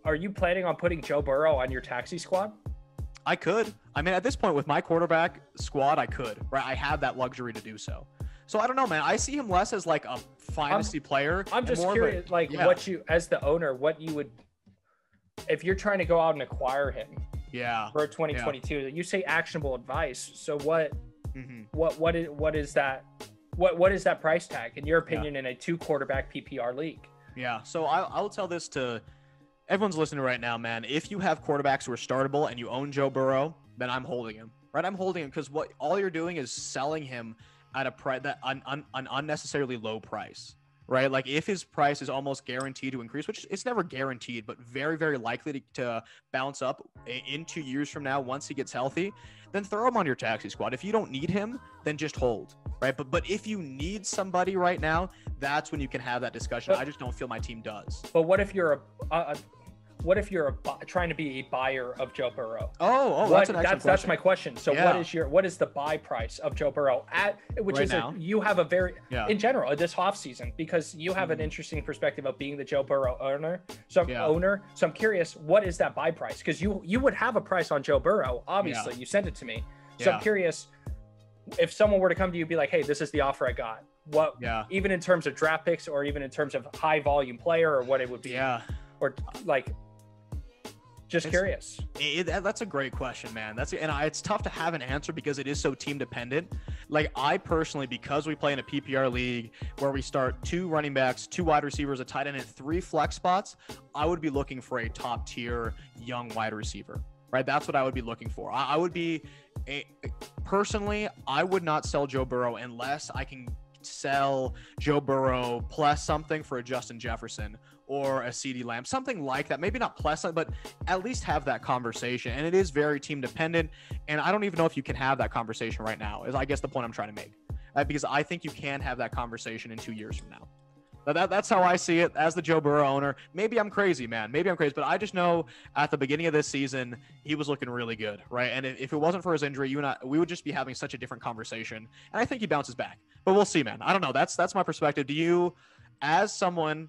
are you planning on putting Joe Burrow on your taxi squad? I could. I mean, at this point with my quarterback squad, I could, right? I have that luxury to do so. So I don't know, man. I see him less as like a fantasy player. I'm just curious, what you, as the owner, what you would, if you're trying to go out and acquire him for 2022, you say actionable advice. So what is that price tag in your opinion in a 2 quarterback PPR league? Yeah. So I'll tell this to everyone's listening right now, man. If you have quarterbacks who are startable and you own Joe Burrow, then I'm holding him, right? I'm holding him because what all you're doing is selling him at a price that an unnecessarily low price, right? Like if his price is almost guaranteed to increase, which it's never guaranteed, but very, very likely to bounce up in 2 years from now, once he gets healthy, then throw him on your taxi squad. If you don't need him, then just hold, right? But if you need somebody right now, that's when you can have that discussion. But I just don't feel my team does. But what if you're trying to be a buyer of Joe Burrow? That's my question. So what is the buy price of Joe Burrow at, which right is now? You have a very, in general, this offseason, because you have an interesting perspective of being the Joe Burrow owner. So I'm curious, what is that buy price? Because you would have a price on Joe Burrow. Obviously you sent it to me. So I'm curious if someone were to come to you and be like, hey, this is the offer I got. Even in terms of draft picks or even in terms of high volume player or what it would be. Yeah. Or like, just curious. That's a great question, man. It's tough to have an answer because it is so team dependent. Like I personally, because we play in a PPR league where we start 2 running backs, 2 wide receivers, a tight end, and 3 flex spots, I would be looking for a top tier young wide receiver, right? That's what I would be looking for. I would be personally, I would not sell Joe Burrow unless I can sell Joe Burrow plus something for a Justin Jefferson or a CeeDee Lamb, something like that. Maybe not plus, but at least have that conversation. And it is very team dependent. And I don't even know if you can have that conversation right now is I guess the point I'm trying to make, because I think you can have that conversation in 2 years from now. That's how I see it as the Joe Burrow owner. Maybe I'm crazy, man. But I just know at the beginning of this season, he was looking really good, right? And if it wasn't for his injury, you and I, we would just be having such a different conversation. And I think he bounces back. But we'll see, man. I don't know. That's my perspective. Do you, as someone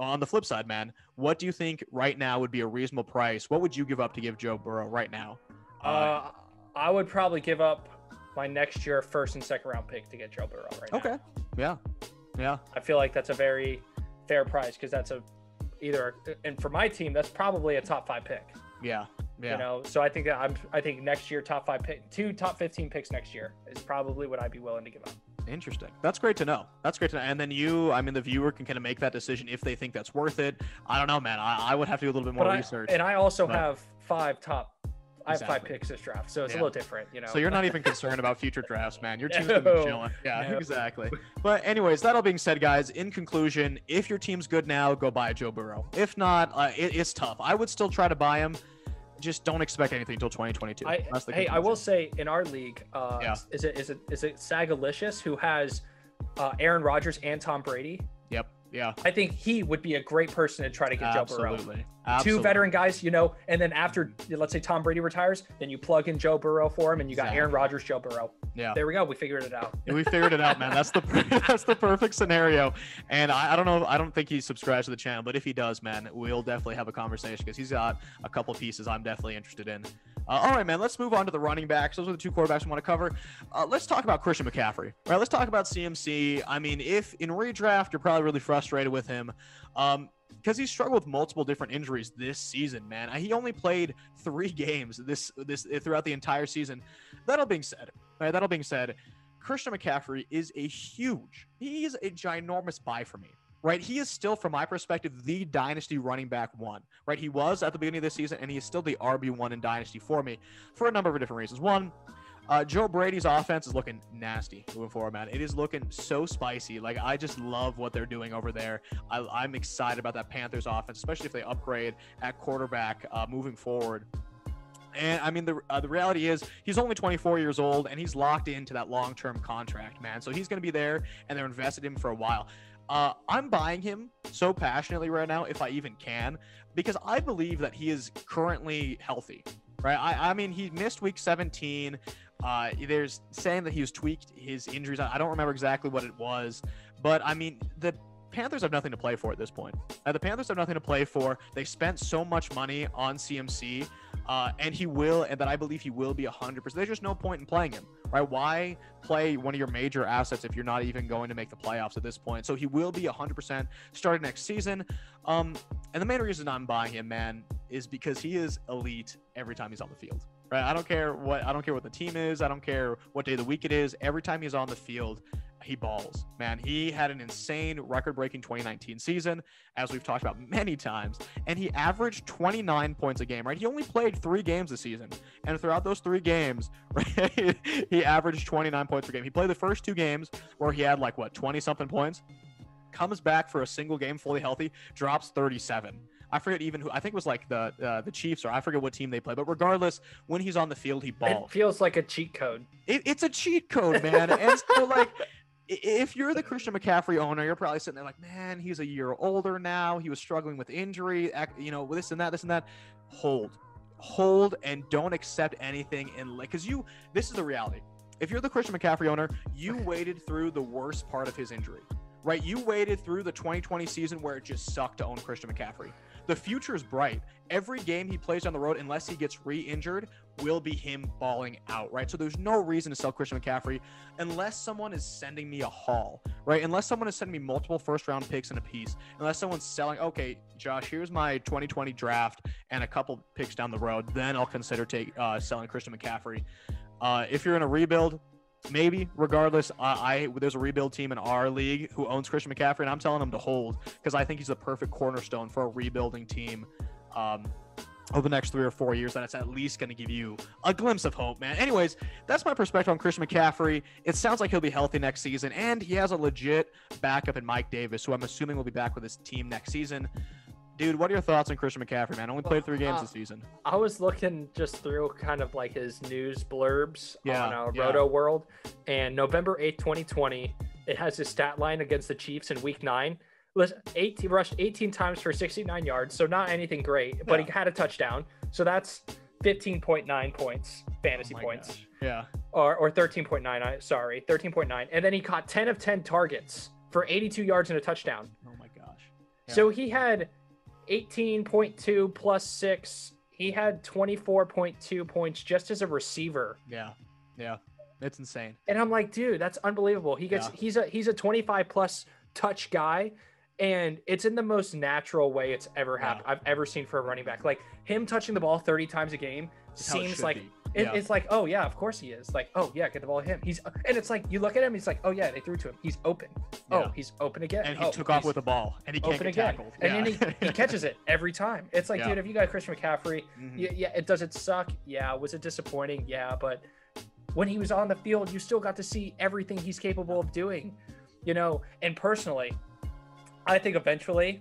on the flip side, man, what do you think right now would be a reasonable price? What would you give up to give Joe Burrow right now? I would probably give up my next year 1st and 2nd round pick to get Joe Burrow right now. Okay. Yeah. Yeah, I feel like that's a very fair price because that's and for my team, that's probably a top 5 pick. Yeah. You know, so I think that I think next year, top 5 pick, 2 top 15 picks next year is probably what I'd be willing to give up. Interesting. That's great to know. And then the viewer can kind of make that decision if they think that's worth it. I don't know, man. I would have to do a little bit more research. And I also have 5 picks this draft, so it's a little different, you know. So you're not even concerned about future drafts, man. Your team's gonna be chilling. Yeah, no. Exactly. But anyways, that all being said, guys, in conclusion, if your team's good now, go buy Joe Burrow. If not, it's tough. I would still try to buy him. Just don't expect anything until 2022. I will say in our league, is it Sagalicious who has Aaron Rodgers and Tom Brady? Yep. Yeah, I think he would be a great person to try to get Joe Burrow. Absolutely. 2 veteran guys, you know, and then after, let's say Tom Brady retires, then you plug in Joe Burrow for him, and you got Aaron Rodgers, Joe Burrow. Yeah, there we go. We figured it out. We figured it out, man. That's the perfect scenario. And I don't know. I don't think he subscribes to the channel, but if he does, man, we'll definitely have a conversation because he's got a couple pieces I'm definitely interested in. All right, man, let's move on to the running backs. Those are the 2 quarterbacks we want to cover. Let's talk about Christian McCaffrey, right? Let's talk about CMC. I mean, if in redraft, you're probably really frustrated with him because he struggled with multiple different injuries this season, man. He only played 3 games this throughout the entire season. That all being said, Christian McCaffrey is a ginormous buy for me. Right, he is still, from my perspective, the dynasty running back 1. Right, he was at the beginning of this season, and he is still the RB1 in dynasty for me, for a number of different reasons. One, Joe Brady's offense is looking nasty moving forward, man. It is looking so spicy. Like I just love what they're doing over there. I'm excited about that Panthers offense, especially if they upgrade at quarterback moving forward. And I mean, the reality is he's only 24 years old and he's locked into that long-term contract, man. So he's going to be there and they're invested in him for a while. I'm buying him so passionately right now, if I even can, because I believe that he is currently healthy, right? I mean, he missed week 17. There's saying that he was tweaked his injuries. I don't remember exactly what it was, but I mean, the Panthers have nothing to play for at this point. The Panthers have nothing to play for. They spent so much money on CMC, and he will, and that I believe he will be 100%. There's just no point in playing him, right? Why play one of your major assets if you're not even going to make the playoffs at this point? So he will be 100% starting next season. And the main reason I'm buying him, man, is because he is elite every time he's on the field. Right? I don't care what the team is. I don't care what day of the week it is. Every time he's on the field, he balls, man. He had an insane record-breaking 2019 season, as we've talked about many times, and he averaged 29 points a game, right? He only played 3 games this season, and throughout those 3 games, right, he averaged 29 points per game. He played the first 2 games where he had, 20-something points, comes back for a single game fully healthy, drops 37. I forget even who. I think it was the Chiefs, or I forget what team they play. But regardless, when he's on the field, he balls. It feels like a cheat code. It's a cheat code, man. And so, if you're the Christian McCaffrey owner, you're probably sitting there like, man, he's a year older now. He was struggling with injury, this and that. Hold, and don't accept anything. This is the reality. If you're the Christian McCaffrey owner, you waited through the worst part of his injury, right? You waited through the 2020 season where it just sucked to own Christian McCaffrey. The future is bright. Every game he plays on the road, unless he gets re-injured, will be him balling out, right? So there's no reason to sell Christian McCaffrey unless someone is sending me a haul, right? Unless someone is sending me multiple first-round picks and a piece. Unless someone's selling, okay, Josh, here's my 2020 draft and a couple picks down the road, then I'll consider selling Christian McCaffrey. If you're in a rebuild, maybe. Regardless, there's a rebuild team in our league who owns Christian McCaffrey, and I'm telling him to hold because I think he's the perfect cornerstone for a rebuilding team over the next 3 or 4 years. That's at least going to give you a glimpse of hope, man. Anyways, that's my perspective on Christian McCaffrey. It sounds like he'll be healthy next season, and he has a legit backup in Mike Davis, who I'm assuming will be back with his team next season. Dude, what are your thoughts on Christian McCaffrey, man? Only played 3 games this season. I was looking just through kind of his news blurbs on Roto World, and November 8th, 2020, it has his stat line against the Chiefs in Week 9. He rushed 18 times for 69 yards, so not anything great, but he had a touchdown. So that's 15.9 points, fantasy points. Gosh. Yeah. Or 13.9, 13.9. And then he caught 10 of 10 targets for 82 yards and a touchdown. Oh, my gosh. Yeah. So he had 18.2 plus 6. He had 24.2 points just as a receiver. Yeah. It's insane. And I'm like, dude, that's unbelievable. He gets he's a 25 plus touch guy, and it's in the most natural way it's ever happened. I've ever seen for a running back. Him touching the ball 30 times a game seems like it's like, oh yeah, of course he is. Get the ball to him. And it's like you look at him, he's like, oh yeah, they threw to him. He's open. Yeah. Oh, he's open again. And he took off with the ball, and he can't get tackled. And then he catches it every time. It's like, dude, if you got Christian McCaffrey, does it suck? Yeah. Was it disappointing? Yeah. But when he was on the field, you still got to see everything he's capable of doing, And personally, I think eventually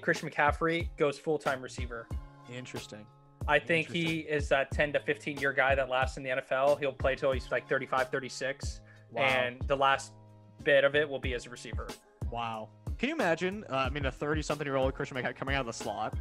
Christian McCaffrey goes full-time receiver. Interesting. I think he is that 10 to 15 year guy that lasts in the NFL. He'll play till he's 35, 36. Wow. And the last bit of it will be as a receiver. Wow. Can you imagine? A 30 something year old Christian McCaffrey coming out of the slot.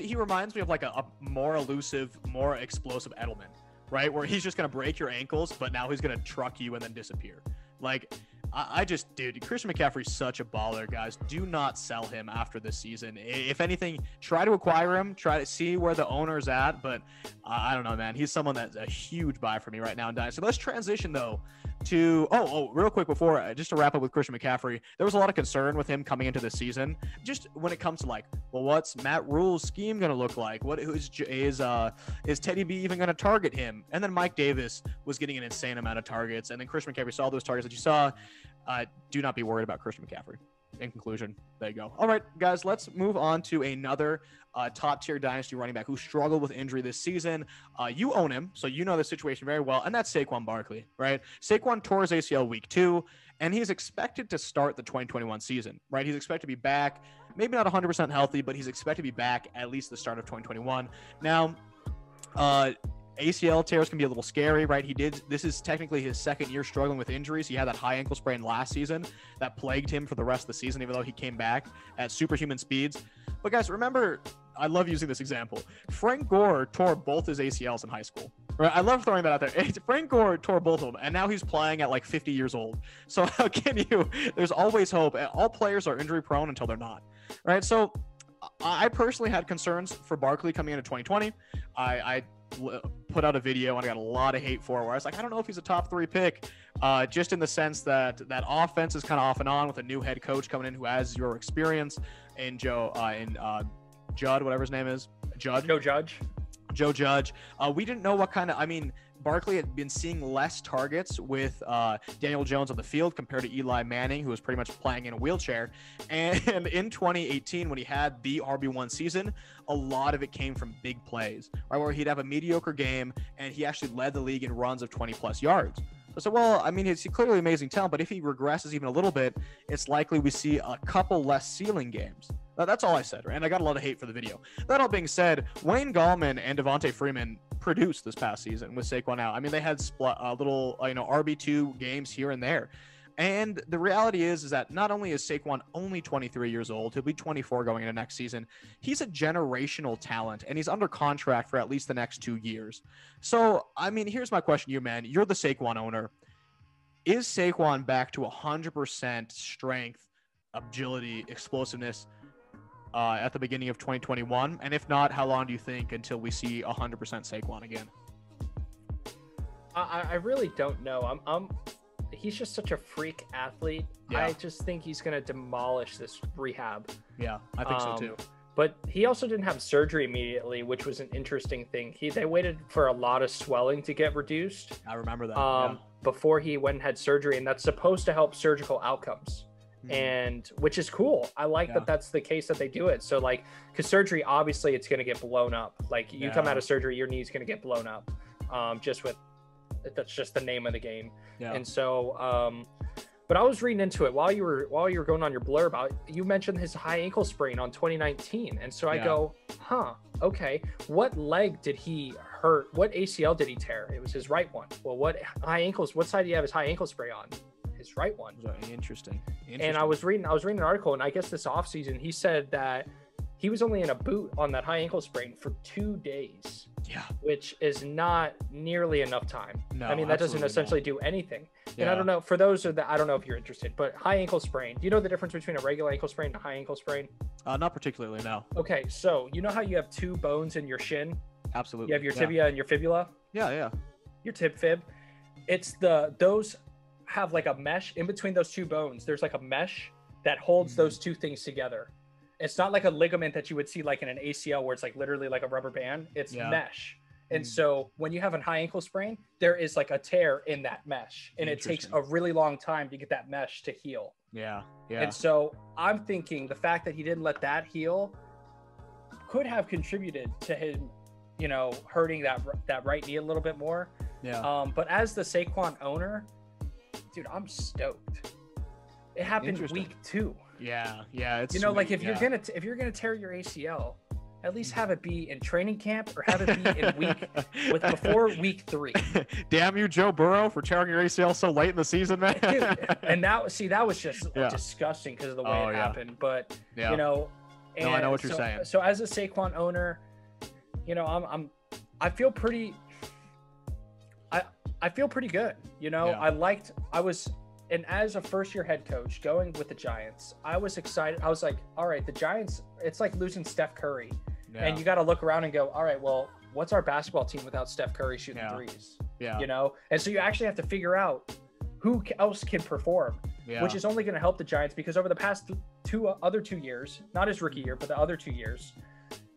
He reminds me of a more elusive, more explosive Edelman, right? Where he's just going to break your ankles, but now he's going to truck you and then disappear. Christian McCaffrey's such a baller, guys. Do not sell him after this season. If anything, try to acquire him. Try to see where the owner's at. But I don't know, man. He's someone that's a huge buy for me right now in Dynasty. Let's transition, though, to – real quick before just to wrap up with Christian McCaffrey, there was a lot of concern with him coming into the season. Just when it comes to, what's Matt Rule's scheme going to look like? What is Teddy B even going to target him? And then Mike Davis was getting an insane amount of targets. And then Christian McCaffrey saw those targets that you saw. Do not be worried about Christian McCaffrey. In conclusion, there you go. All right, guys, let's move on to another top-tier dynasty running back who struggled with injury this season. You own him, so you know the situation very well, and that's Saquon Barkley, right? Saquon tore his ACL week 2, and he's expected to start the 2021 season, right? He's expected to be back, maybe not 100% healthy, but he's expected to be back at least the start of 2021. Now, ACL tears can be a little scary, right? This is technically his second year struggling with injuries. He had that high ankle sprain last season that plagued him for the rest of the season, even though he came back at superhuman speeds. But guys, remember, I love using this example. Frank Gore tore both his ACLs in high school. Right? I love throwing that out there. Frank Gore tore both of them, and now he's playing at like 50 years old. So how can you? There's always hope. All players are injury prone until they're not, right? So I personally had concerns for Barkley coming into 2020. I put out a video and I got a lot of hate for it, where I was like, I don't know if he's a top three pick, just in the sense that that offense is kind of off and on with a new head coach coming in who has zero experience in Judd, whatever his name is. Joe Judge. We didn't know what kind of, Barkley had been seeing less targets with Daniel Jones on the field compared to Eli Manning, who was pretty much playing in a wheelchair. And in 2018, when he had the RB1 season, a lot of it came from big plays, right, where he'd have a mediocre game, and he actually led the league in runs of 20-plus yards. So, well, he's clearly amazing talent, but if he regresses even a little bit, it's likely we see a couple less ceiling games. That's all I said, right? And I got a lot of hate for the video. That all being said, Wayne Gallman and Devontae Freeman produced this past season with Saquon out. They had little, RB2 games here and there. And the reality is that not only is Saquon only 23 years old, he'll be 24 going into next season. He's a generational talent, and he's under contract for at least the next 2 years. So, here's my question to you, man. You're the Saquon owner. Is Saquon back to 100% strength, agility, explosiveness at the beginning of 2021? And if not, how long do you think until we see 100% Saquon again? I really don't know. He's just such a freak athlete. Yeah. I just think he's going to demolish this rehab. Yeah, I think so too. But he also didn't have surgery immediately, which was an interesting thing. They waited for a lot of swelling to get reduced. I remember that. Before he went and had surgery, and that's supposed to help surgical outcomes, and which is cool. I like that that's the case that they do it. So like, because surgery, obviously it's going to get blown up. Like you come out of surgery, your knee's going to get blown up, just with. That's just the name of the game. And so but I was reading into it while you were going on your blurb. You mentioned his high ankle sprain on 2019, and so I go, okay, what leg did he hurt? What ACL did he tear? It was his right one. Well, what side do you have his high ankle sprain on? His right one. Interesting. And I was reading an article, and I guess this offseason he said that he was only in a boot on that high ankle sprain for 2 days. Yeah. Which is not nearly enough time. No, that doesn't essentially do anything. Yeah. And I don't know, for those of that, I don't know if you're interested, but high ankle sprain, do you know the difference between a regular ankle sprain and a high ankle sprain? Not particularly, no. Okay, so you know how you have two bones in your shin? Absolutely. You have your tibia and your fibula? Yeah. Your tib-fib. It's those have like a mesh in between those two bones. There's like a mesh that holds those two things together. It's not like a ligament that you would see like in an ACL where it's like literally like a rubber band. It's mesh. And so when you have a high ankle sprain, there is like a tear in that mesh, and it takes a really long time to get that mesh to heal. Yeah. And so I'm thinking the fact that he didn't let that heal could have contributed to him, hurting that right knee a little bit more. Yeah. But as the Saquon owner, dude, I'm stoked. It happened week 2. Yeah. It's sweet. Like if you're gonna tear your ACL, at least have it be in training camp, or have it be in before week 3. Damn you, Joe Burrow, for tearing your ACL so late in the season, man. And that was just disgusting because of the way it happened. But I know what you're saying. So as a Saquon owner, I feel pretty good. And as a first-year head coach going with the Giants, I was excited. I was like, all right, the Giants, it's like losing Steph Curry. Yeah. And you got to look around and go, all right, well, what's our basketball team without Steph Curry shooting threes? Yeah. And so you actually have to figure out who else can perform, which is only going to help the Giants, because over the past other two years, not his rookie year, but the other 2 years,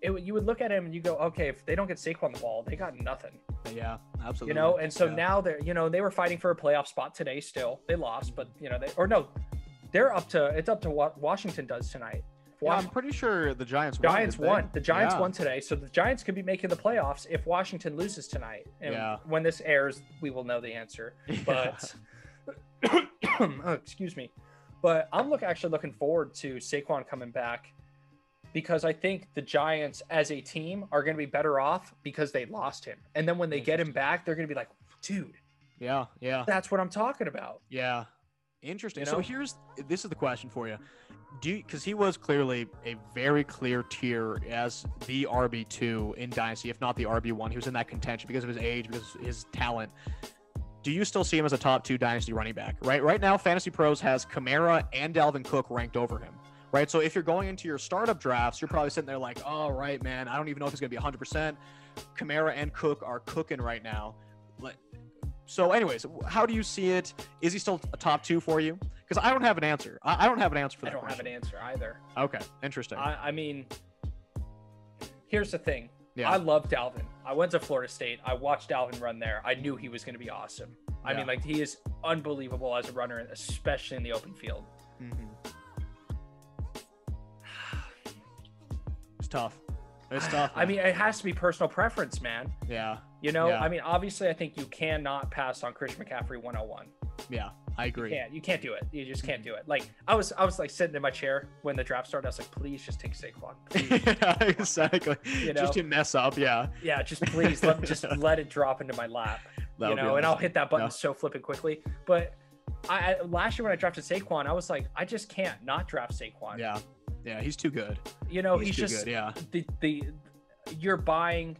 you would look at him and you go, okay, if they don't get Saquon the ball, they got nothing. Yeah, absolutely. And so now they're, they were fighting for a playoff spot today still. They lost, but they're up to what Washington does tonight. Yeah, I'm pretty sure the Giants won. The Giants won today, so the Giants could be making the playoffs if Washington loses tonight. And when this airs, we will know the answer. But excuse me. But I'm actually looking forward to Saquon coming back. because I think the Giants as a team are going to be better off because they lost him. And then when they get him back, they're going to be like, dude. Yeah, yeah. That's what I'm talking about. Yeah. Interesting. You know? So this is the question for you. Because he was clearly a very clear tier as the RB2 in Dynasty, if not the RB1. He was in that contention because of his age, because of his talent. Do you still see him as a top two Dynasty running back? Right now, Fantasy Pros has Kamara and Dalvin Cook ranked over him. Right, so if you're going into your startup drafts, you're probably sitting there like, oh, right, man, I don't even know if it's going to be 100%. Kamara and Cook are cooking right now. So anyways, how do you see it? Is he still a top two for you? Because I don't have an answer. I don't have an answer for that. I don't have an answer either. Okay, interesting. I mean, here's the thing. Yeah. I love Dalvin. I went to Florida State. I watched Dalvin run there. I knew he was going to be awesome. Yeah. I mean, like, he is unbelievable as a runner, especially in the open field. Mm-hmm. It's tough. Man. I mean, it has to be personal preference, man. Yeah. You know, yeah. I mean, obviously, I think you cannot pass on Christian McCaffrey 101. Yeah, I agree. You can't do it. You just can't do it. Like, I was like sitting in my chair when the draft started. I was like, please just take Saquon. Please. Yeah, exactly. You know? Just to mess up. Yeah. Yeah. Just please let it drop into my lap. That'll you know, and I'll hit that button so flipping quickly. But I last year when I drafted Saquon, I was like, I just can't not draft Saquon. Yeah. Yeah, he's too good. You know, he's just good, yeah. You're buying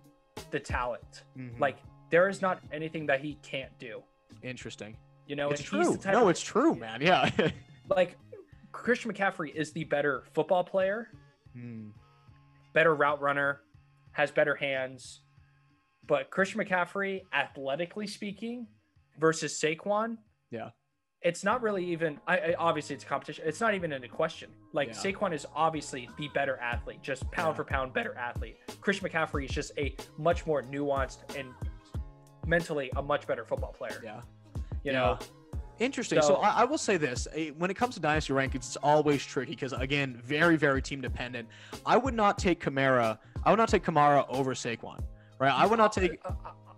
the talent. Mm-hmm. Like, there is not anything that he can't do. Interesting. You know, it's true. No, it's true, man. Yeah. Like, Christian McCaffrey is the better football player, better route runner, has better hands. But Christian McCaffrey, athletically speaking, versus Saquon, yeah. It's not really even, obviously it's a competition. It's not even in a question. Like Saquon is obviously the better athlete, just pound for pound better athlete. Christian McCaffrey is just a much more nuanced and mentally a much better football player. Yeah. You know? Interesting. So I will say this, when it comes to dynasty rankings, it's always tricky because again, very, very team dependent. I would not take Kamara over Saquon, right? I would not take...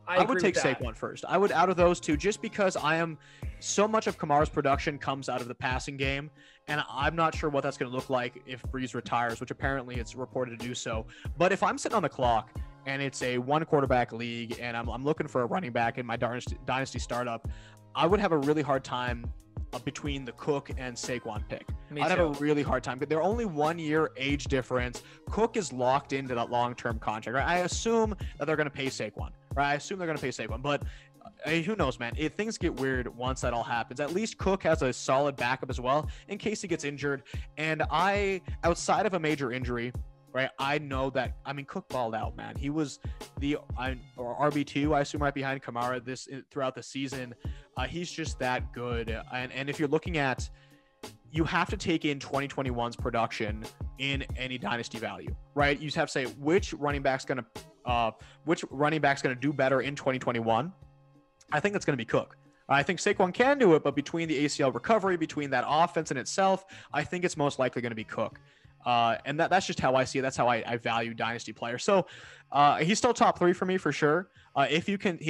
I would take Saquon first. I would out of those two, just because I am so much of Kamara's production comes out of the passing game. And I'm not sure what that's going to look like if Breeze retires, which apparently it's reported to do so. But if I'm sitting on the clock and it's a one quarterback league and I'm looking for a running back in my dynasty startup, I would have a really hard time between the Cook and Saquon pick. I'd have a really hard time, but they're only 1 year age difference. Cook is locked into that long-term contract, right? I assume that they're going to pay Saquon, right? But who knows, man? Things get weird once that all happens. At least Cook has a solid backup as well in case he gets injured. And outside of a major injury, right? I know that, I mean, Cook balled out, man. He was RB2, I assume, right behind Kamara throughout the season. He's just that good. And if you're looking at, you have to take in 2021's production in any dynasty value, right? You have to say, which running back's going to do better in 2021? I think that's going to be Cook. I think Saquon can do it, but between the ACL recovery, between that offense in itself, I think it's most likely going to be Cook. And that's just how I see it. That's how I value dynasty players. So he's still top three for me for sure. If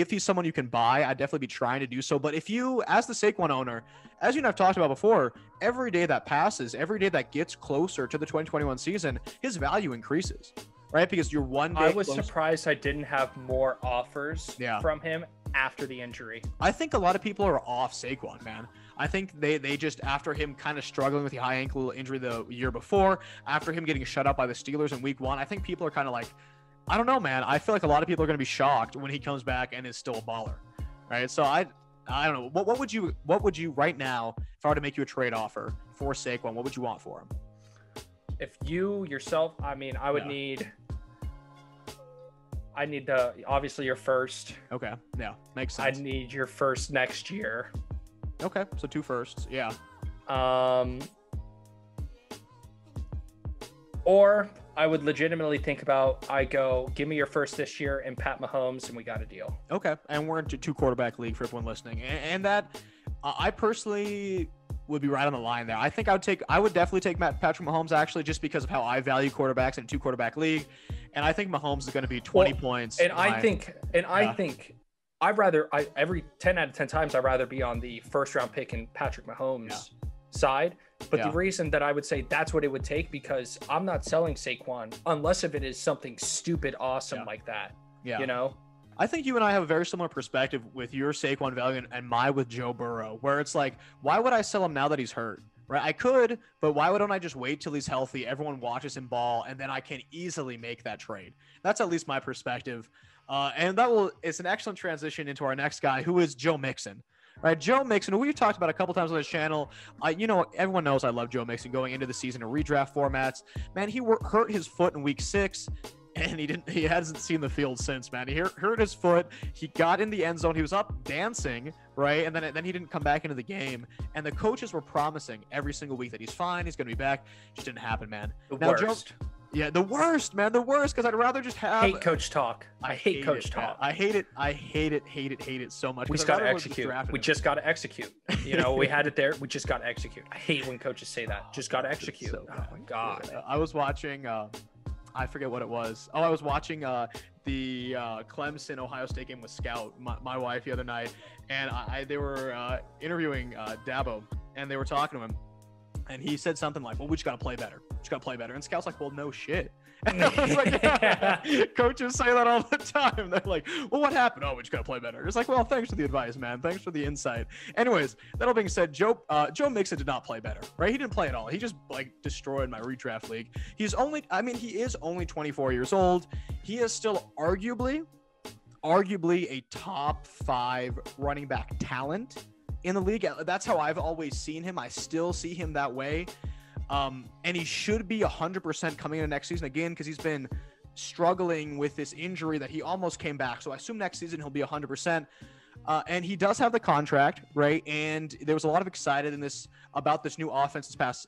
he's someone you can buy, I'd definitely be trying to do so. But if you, as the Saquon owner, as you and I've talked about before, every day that passes, every day that gets closer to the 2021 season, his value increases, right? Because you're one day I was surprised I didn't have more offers from him after the injury. I think a lot of people are off Saquon, man. I think they just, after him kind of struggling with the high ankle injury the year before, after him getting shut out by the Steelers in week 1, I think people are kind of like, I don't know, man. I feel like a lot of people are going to be shocked when he comes back and is still a baller, right? So I don't know. What would you right now, if I were to make you a trade offer for Saquon, what would you want for him? If you yourself, I mean, I would need... I need obviously your first. Okay. Yeah. Makes sense. I need your first next year. Okay. So 2 firsts. Yeah. Or I would legitimately think about, give me your first this year and Pat Mahomes and we got a deal. Okay. And we're into 2 quarterback league for everyone listening. And that I personally would be right on the line there. I think I would definitely take Patrick Mahomes actually, just because of how I value quarterbacks in 2 quarterback league. And I think Mahomes is going to be 20 points. And I think every 10 out of 10 times, I'd rather be on the first round pick in Patrick Mahomes side. But the reason that I would say that's what it would take, because I'm not selling Saquon unless if it is something stupid awesome like that. Yeah. You know? I think you and I have a very similar perspective with your Saquon value and my with Joe Burrow, where it's like, why would I sell him now that he's hurt? Right? I could, but why wouldn't I just wait till he's healthy? Everyone watches him ball, and then I can easily make that trade. That's at least my perspective. And that will, it's an excellent transition into our next guy, who is Joe Mixon. Right, Joe Mixon, who we've talked about a couple times on this channel. You know, everyone knows I love Joe Mixon going into the season in redraft formats. Man, he hurt his foot in week 6, and he hasn't seen the field since, man. He hurt his foot. He got in the end zone. He was up dancing, right? And then he didn't come back into the game. And the coaches were promising every single week that he's fine, he's going to be back. Just didn't happen, man. The worst. Yeah, the worst, man, the worst, because I'd rather just have... hate coach talk. I hate coach talk. Man. I hate it. I hate it so much. We just got to execute. We just got to execute. You know, we had it there. We just got to execute. I hate when coaches say that. Just got to execute. So oh, my God. I was watching... I forget what it was. Oh, I was watching the Clemson Ohio State game with Scout, my wife, the other night. And they were interviewing Dabo, and they were talking to him. And he said something like, well, we just got to play better. We just got to play better. And Scout's like, well, no shit. And I was like, yeah. Coaches say that all the time. They're like, well, what happened? Oh, we just got to play better. It's like, well, thanks for the advice, man. Thanks for the insight. Anyways, that all being said, Joe Mixon did not play better, right? He didn't play at all. He just like destroyed my redraft league. He is only 24 years old. He is still arguably a top 5 running back talent in the league. That's how I've always seen him. I still see him that way. And he should be 100% coming into next season again, because he's been struggling with this injury that he almost came back. So I assume next season he'll be 100%. And he does have the contract, right? And there was a lot of excited in this about this new offense this past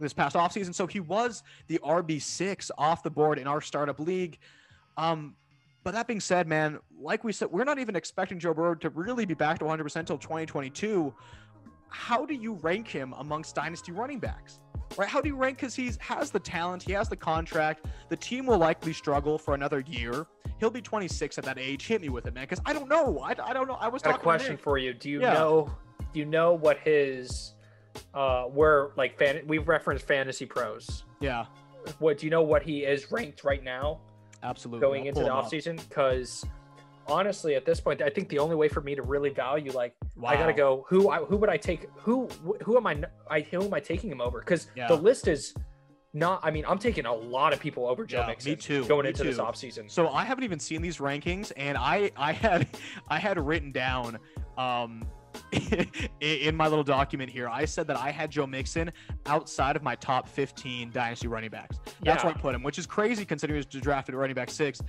offseason. So he was the RB6 off the board in our startup league. But that being said, man, like we said, we're not even expecting Joe Burrow to really be back to 100% until 2022. How do you rank him amongst dynasty running backs, right? How do you rank? Because he has the talent. He has the contract. The team will likely struggle for another year. He'll be 26 at that age. Hit me with it, man, because I don't know. I don't know. I was talking a question for you. Do you know what his we've referenced Fantasy Pros. Yeah. Do you know what he is ranked right now? Absolutely. Going into the offseason, because honestly, at this point, I think the only way for me to really value, I gotta go, who would I take? Who am I taking him over? Because the list is not. I mean, I'm taking a lot of people over Joe Mixon. Me too. Going into this offseason. So I haven't even seen these rankings, and I had written down in my little document here, I said that I had Joe Mixon outside of my top 15 dynasty running backs. That's where I put him, which is crazy considering he was drafted running back 6.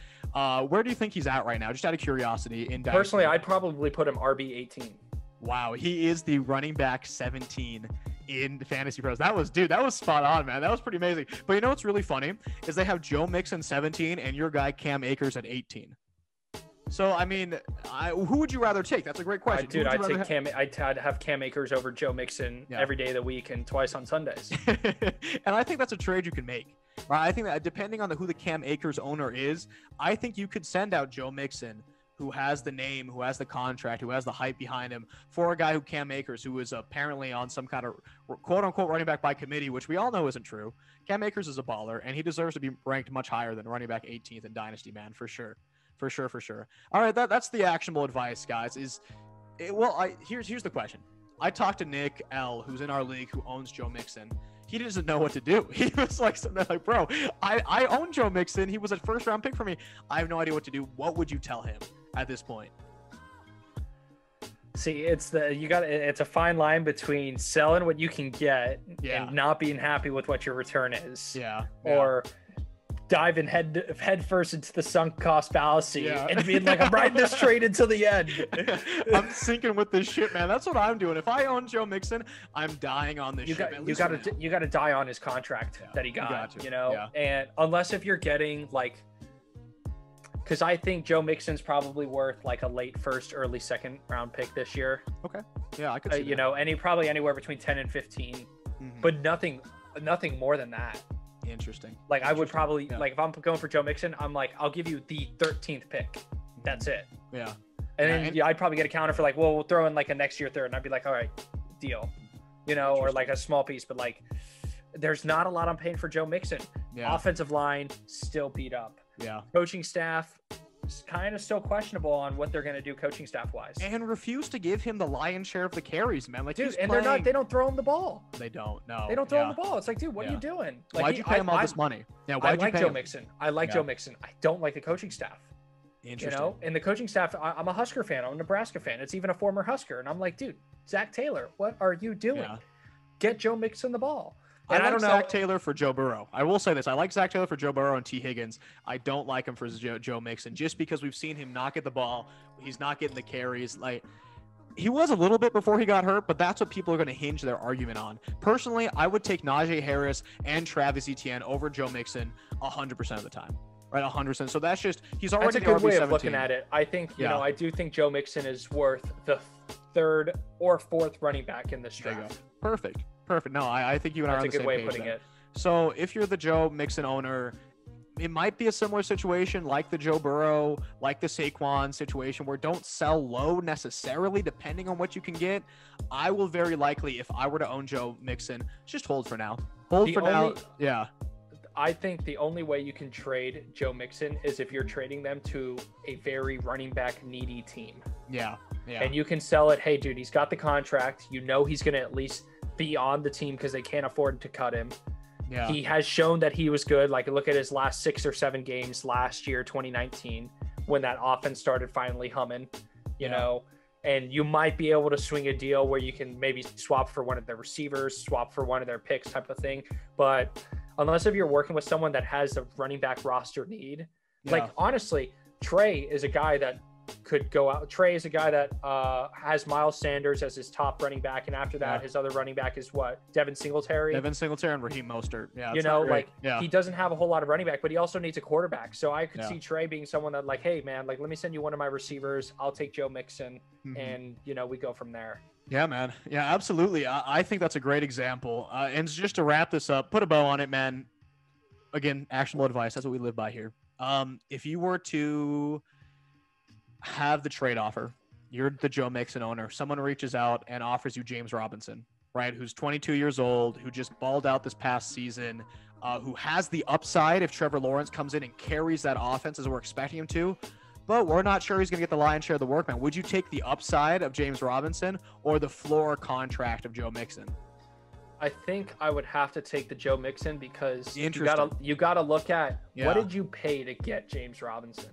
Where do you think he's at right now? Just out of curiosity. In dynasty. Personally, I'd probably put him RB 18. Wow. He is the running back 17 in Fantasy Pros. That was spot on, man. That was pretty amazing. But you know what's really funny is they have Joe Mixon 17 and your guy Cam Akers at 18. So, I mean, who would you rather take? That's a great question. Dude, I'd take I'd have Cam Akers over Joe Mixon every day of the week and twice on Sundays. And I think that's a trade you can make. Right? I think that depending on who the Cam Akers owner is, I think you could send out Joe Mixon, who has the name, who has the contract, who has the hype behind him, for a guy who Cam Akers, who is apparently on some kind of quote-unquote running back by committee, which we all know isn't true. Cam Akers is a baller, and he deserves to be ranked much higher than running back 18th in Dynasty, man, for sure. For sure. All right, that's the actionable advice, guys. Here's the question. I talked to Nick L, who's in our league, who owns Joe Mixon. He doesn't know what to do. He was like, bro, I own Joe Mixon. He was a first-round pick for me. I have no idea what to do. What would you tell him at this point? See, it's a fine line between selling what you can get and not being happy with what your return is. Or diving head first into the sunk cost fallacy and being like, I'm riding this trade until the end. I'm sinking with this shit, man. That's what I'm doing. If I own Joe Mixon, I'm dying on this shit. You got to die on his contract that he got, and unless if you're getting because I think Joe Mixon's probably worth a late first, early second round pick this year. Okay. Yeah, I could see that. And he probably anywhere between 10 and 15, but nothing more than that. Interesting. I would probably if I'm going for Joe Mixon, I'm I'll give you the 13th pick. That's it. Yeah. And then I'd probably get a counter for we'll throw in a next year third, and I'd be like, all right, deal. you know, or like a small piece, but like there's not a lot I'm paying for Joe Mixon. Yeah. Offensive line still beat up. Yeah. Coaching staff kind of still questionable on what they're going to do coaching staff wise, and refuse to give him the lion's share of the carries, man. Like, dude, and playing. They don't throw him the ball. They don't. No, they don't throw him the ball. It's like, dude, what are you doing? Like, why'd you pay him all this money? Yeah, why'd you pay Joe Mixon? I like Joe Mixon. I don't like the coaching staff. Interesting. You know, and the coaching staff. I'm a Husker fan. I'm a Nebraska fan. It's even a former Husker, and I'm like, dude, Zac Taylor, what are you doing? Yeah. Get Joe Mixon the ball. And I like Zac Taylor for Joe Burrow. I will say this. I like Zac Taylor for Joe Burrow and T. Higgins. I don't like him for Joe Mixon, just because we've seen him not get the ball. He's not getting the carries. Like, he was a little bit before he got hurt, but that's what people are going to hinge their argument on. Personally, I would take Najee Harris and Travis Etienne over Joe Mixon 100% of the time. Right, 100%. So that's just, he's already that's a good RB way of 17. Looking at it. I think, you know, I do think Joe Mixon is worth the third or fourth running back in this draft. Perfect. Perfect. No, I think you and I are on the same page there. So if you're the Joe Mixon owner, it might be a similar situation like the Joe Burrow, like the Saquon situation, where don't sell low necessarily, depending on what you can get. I will very likely, if I were to own Joe Mixon, just hold for now. Hold for now. Yeah. I think the only way you can trade Joe Mixon is if you're trading them to a very running back needy team. Yeah. Yeah. And you can sell it. Hey, dude, he's got the contract. You know, he's going to at least be on the team because they can't afford to cut him. Yeah. He has shown that he was good. Like, look at his last 6 or 7 games last year, 2019, when that offense started finally humming, you know, and you might be able to swing a deal where you can maybe swap for one of their receivers, swap for one of their picks type of thing. But unless if you're working with someone that has a running back roster need, like, honestly, Trey is a guy that could go out. Trey is a guy that has Miles Sanders as his top running back, and after that his other running back is what, Devin Singletary and Raheem Mostert. You know, like, he doesn't have a whole lot of running back, but he also needs a quarterback. So I could see Trey being someone that, like, hey man, like, let me send you one of my receivers, I'll take Joe Mixon, and, you know, we go from there. Yeah, man. Yeah, absolutely. I think that's a great example. And just to wrap this up, put a bow on it, man. Again, actionable advice, that's what we live by here. If you were to have the trade offer, you're the Joe Mixon owner, someone reaches out and offers you James Robinson, right, who's 22 years old, who just balled out this past season, who has the upside if Trevor Lawrence comes in and carries that offense as we're expecting him to, but we're not sure he's gonna get the lion's share of the work, man. Would you take the upside of James Robinson or the floor contract of Joe Mixon? I think I would have to take the Joe Mixon, because you gotta look at what did you pay to get James Robinson.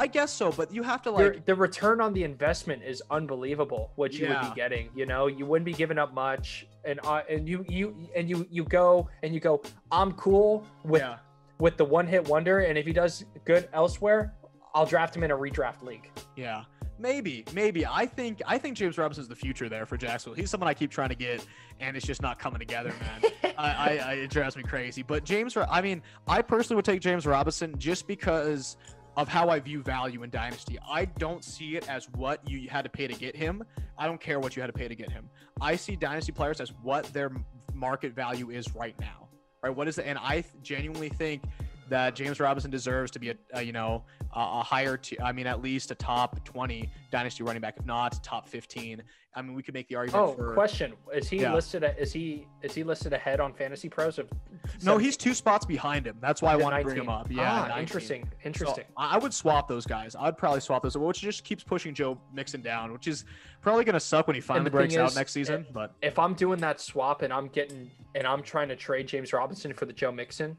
I guess so, but you have to, like, the return on the investment is unbelievable what you would be getting. You know, you wouldn't be giving up much, and you go. I'm cool with the one hit wonder, and if he does good elsewhere, I'll draft him in a redraft league. Yeah. Maybe. I think James Robinson is the future there for Jacksonville. He's someone I keep trying to get, and it's just not coming together, man. It drives me crazy. But I personally would take James Robinson just because of how I view value in Dynasty. I don't see it as what you had to pay to get him. I don't care what you had to pay to get him. I see Dynasty players as what their market value is right now, right? What is it? And I genuinely think that James Robinson deserves to be a higher, at least a top 20 Dynasty running back, if not top 15. I mean, we could make the argument. Question: is he listed? Is he listed ahead on Fantasy Pros? No, he's 2 spots behind him. That's why I want to bring him up. Yeah, interesting. So I would swap those guys. I'd probably swap those, which just keeps pushing Joe Mixon down, which is probably going to suck when he finally breaks out next season. But if I'm doing that swap and I'm trying to trade James Robinson for the Joe Mixon,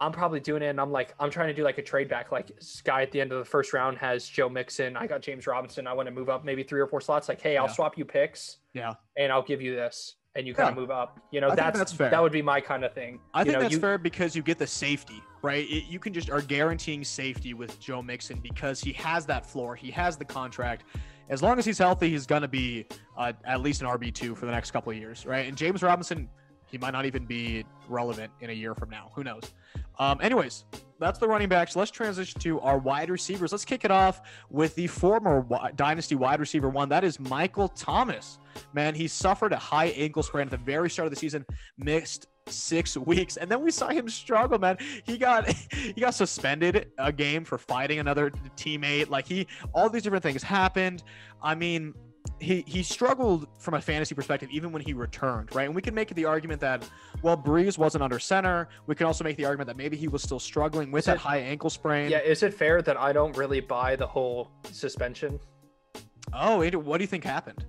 I'm probably doing it, and I'm trying to do like a trade back, like Sky at the end of the first round has Joe Mixon, I got James Robinson, I want to move up maybe 3 or 4 slots, like, hey, I'll swap you picks, and I'll give you this, and you kind of move up, you know. That's fair. That would be my kind of thing. I think that's fair, because you get the safety, right? You can just are guaranteeing safety with Joe Mixon, because he has that floor, he has the contract. As long as he's healthy, he's going to be at least an RB2 for the next couple of years, right? And James Robinson, he might not even be relevant in a year from now. Who knows? Anyways, that's the running backs. Let's transition to our wide receivers. Let's kick it off with the former Dynasty wide receiver one. That is Michael Thomas. Man, he suffered a high ankle sprain at the very start of the season, missed 6 weeks, and then we saw him struggle, man. He got suspended a game for fighting another teammate. Like, all these different things happened. I mean, he struggled from a fantasy perspective even when he returned, right? And we can make the argument that, well, Breeze wasn't under center. We can also make the argument that maybe he was still struggling with that high ankle sprain. Yeah, is it fair that I don't really buy the whole suspension? Oh, what do you think happened?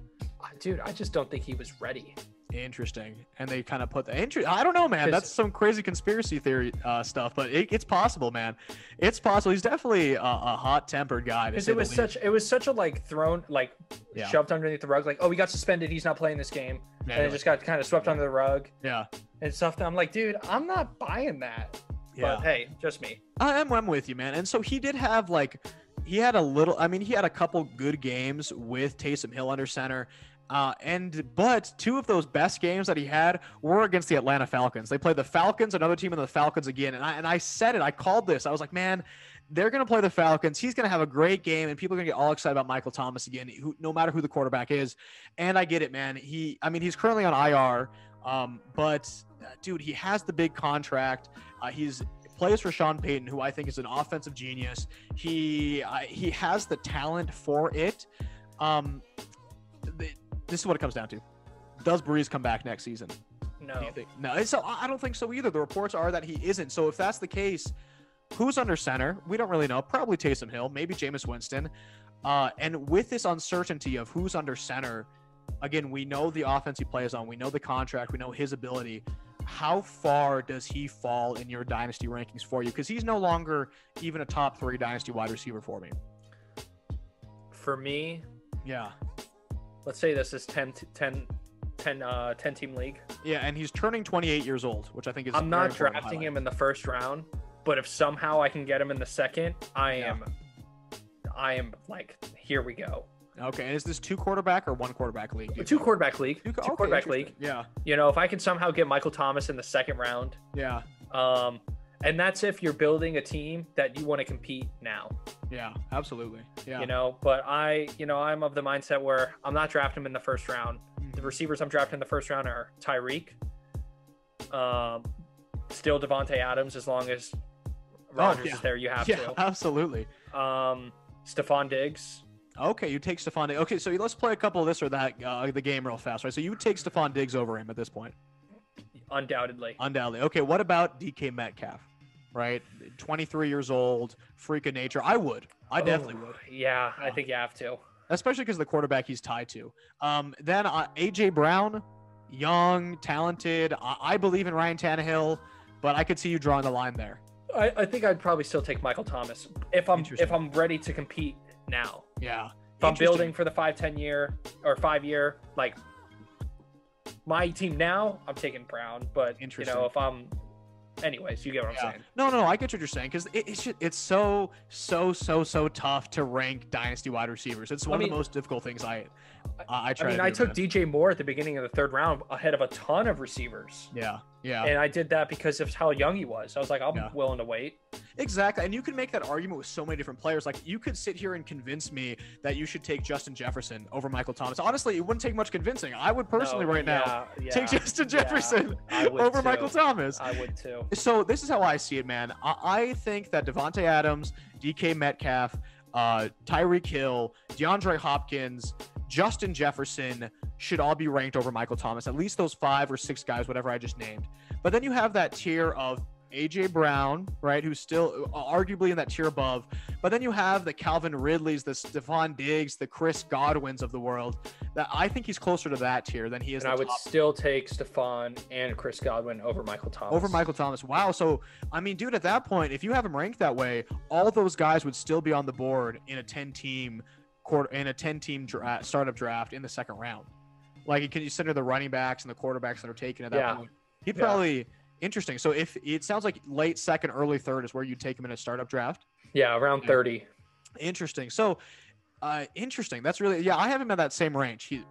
Dude, I just don't think he was ready. Interesting. And they kind of put the injury. I don't know, man. That's some crazy conspiracy theory stuff, but it's possible, man. It's possible. He's definitely a hot-tempered guy. Because it was such a thrown, shoved underneath the rug. Like, oh, he got suspended. He's not playing this game. Yeah, and it just got kind of swept under the rug. Yeah. And stuff. I'm like, dude, I'm not buying that. Yeah. But hey, just me. I'm with you, man. And so he did have he had a couple good games with Taysom Hill under center. But two of those best games that he had were against the Atlanta Falcons. They played the Falcons, another team, and the Falcons again. And I said it, I called this. I was like, man, they're going to play the Falcons. He's going to have a great game, and people are going to get all excited about Michael Thomas again, no matter who the quarterback is. And I get it, man. He's currently on IR, but he has the big contract. He's plays for Sean Payton, who I think is an offensive genius. He has the talent for it. This is what it comes down to. Does Breeze come back next season? No. No. So I don't think so either. The reports are that he isn't. So if that's the case, who's under center? We don't really know. Probably Taysom Hill, maybe Jameis Winston. And with this uncertainty of who's under center, again, we know the offense he plays on. We know the contract. We know his ability. How far does he fall in your dynasty rankings for you? Because he's no longer even a top 3 dynasty wide receiver for me. For me? Yeah. Let's say this is 10 team league. Yeah, and he's turning 28 years old, which I think is. I'm not drafting him in the first round, but if somehow I can get him in the second, I am like, here we go. Okay, and is this 2 quarterback or 1 quarterback league? Two quarterback league. Two quarterback league. Yeah. You know, if I can somehow get Michael Thomas in the second round. Yeah. And that's if you're building a team that you want to compete now. Yeah, absolutely. Yeah. You know, but I'm of the mindset where I'm not drafting him in the first round. The receivers I'm drafting in the first round are Tyreek, still Devontae Adams, as long as Rodgers is there, you have to. Absolutely. Stephon Diggs. Okay, you take Stephon Diggs. Okay, so let's play a couple of this or that, the game real fast, right? So you take Stephon Diggs over him at this point. Undoubtedly. Okay, what about DK Metcalf, right? 23 years old, freak of nature. I definitely would. Yeah, I think you have to. Especially because the quarterback he's tied to. Then A.J. Brown, young, talented. I believe in Ryan Tannehill, but I could see you drawing the line there. I think I'd probably still take Michael Thomas if I'm ready to compete now. Yeah. If I'm building for the 5-10 year or 5 year, like my team now, I'm taking Brown. But anyways, you get what I'm saying. No, I get what you're saying, because it's so tough to rank dynasty wide receivers. It's one of the most difficult things I try. I took DJ Moore at the beginning of the third round ahead of a ton of receivers. Yeah. Yeah. And I did that because of how young he was. I was like, I'm willing to wait. Exactly. And you can make that argument with so many different players. Like, you could sit here and convince me that you should take Justin Jefferson over Michael Thomas. Honestly, it wouldn't take much convincing. I would personally take Justin Jefferson over Michael Thomas. I would too. So this is how I see it, man. I think that Devontae Adams, DK Metcalf, Tyreek Hill, DeAndre Hopkins, Justin Jefferson should all be ranked over Michael Thomas, at least those 5 or 6 guys, whatever I just named. But then you have that tier of A.J. Brown, right, who's still arguably in that tier above. But then you have the Calvin Ridleys, the Stephon Diggs, the Chris Godwins of the world. That I think he's closer to that tier than he is. And I would still take Stephon and Chris Godwin over Michael Thomas. Wow. So, I mean, dude, at that point, if you have him ranked that way, all those guys would still be on the board in a 10-team startup draft in the second round. Like, you can consider the running backs and the quarterbacks that are taken at that point. He'd probably interesting. So if it sounds like late second, early third is where you take him in a startup draft. Yeah, around 30. Interesting. So interesting. That's really I have him at that same range. He,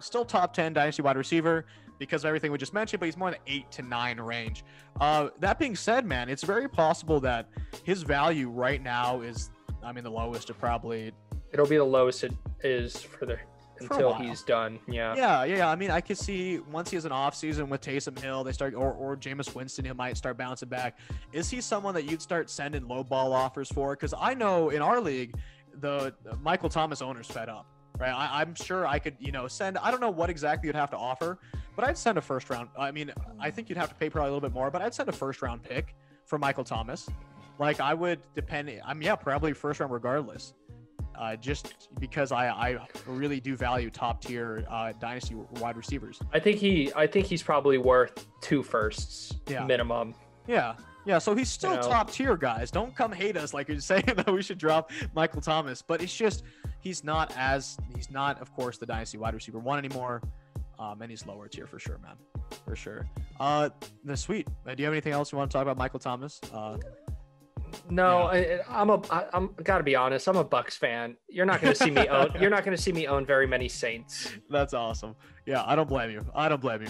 still top 10 dynasty wide receiver because of everything we just mentioned, but he's more in the 8 to 9 range. That being said, man, it's very possible that his value right now is, the lowest of probably. It'll be the lowest it is until he's done. Yeah. I mean, I could see once he has an off season with Taysom Hill, they start or Jameis Winston, he might start bouncing back. Is he someone that you'd start sending low ball offers for? Because I know in our league, the Michael Thomas owners fed up. right? I'm sure I could, send, I don't know what exactly you'd have to offer, but I'd send a first round. I mean, I think you'd have to pay probably a little bit more, but I'd send a first round pick for Michael Thomas. Like I would probably first round regardless. Just because I really do value top tier dynasty wide receivers. I think he's probably worth 2 firsts minimum. Yeah. So he's still top tier, guys. Don't come hate us like you're saying that we should drop Michael Thomas. But it's just he's not of course the dynasty wide receiver 1 anymore. And he's lower tier for sure, man. For sure. Sweet. Do you have anything else you want to talk about Michael Thomas? No, yeah. I'm gotta be honest. I'm a Bucks fan. You're not gonna see me own. You're not gonna see me own very many Saints. That's awesome. Yeah, I don't blame you. All right,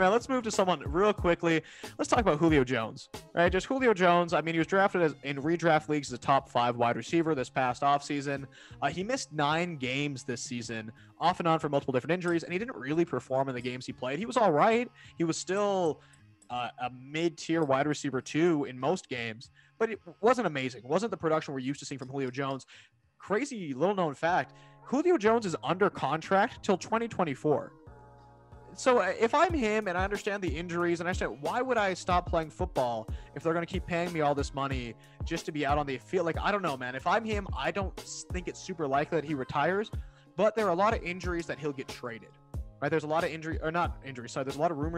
man. Let's move to someone real quickly. Let's talk about Julio Jones. Right, just Julio Jones. I mean, he was drafted in redraft leagues as a top 5 wide receiver this past offseason. He missed 9 games this season, off and on for multiple different injuries, and he didn't really perform in the games he played. He was all right. He was still a mid-tier wide receiver 2 in most games, but it wasn't amazing. It wasn't the production we're used to seeing from Julio Jones. Crazy little known fact, Julio Jones is under contract till 2024. So if I'm him and I understand the injuries and I said, why would I stop playing football if they're going to keep paying me all this money just to be out on the field? Like, I don't know, man. If I'm him, I don't think it's super likely that he retires, but there are a lot of injuries that he'll get traded. Right, there's a lot of rumors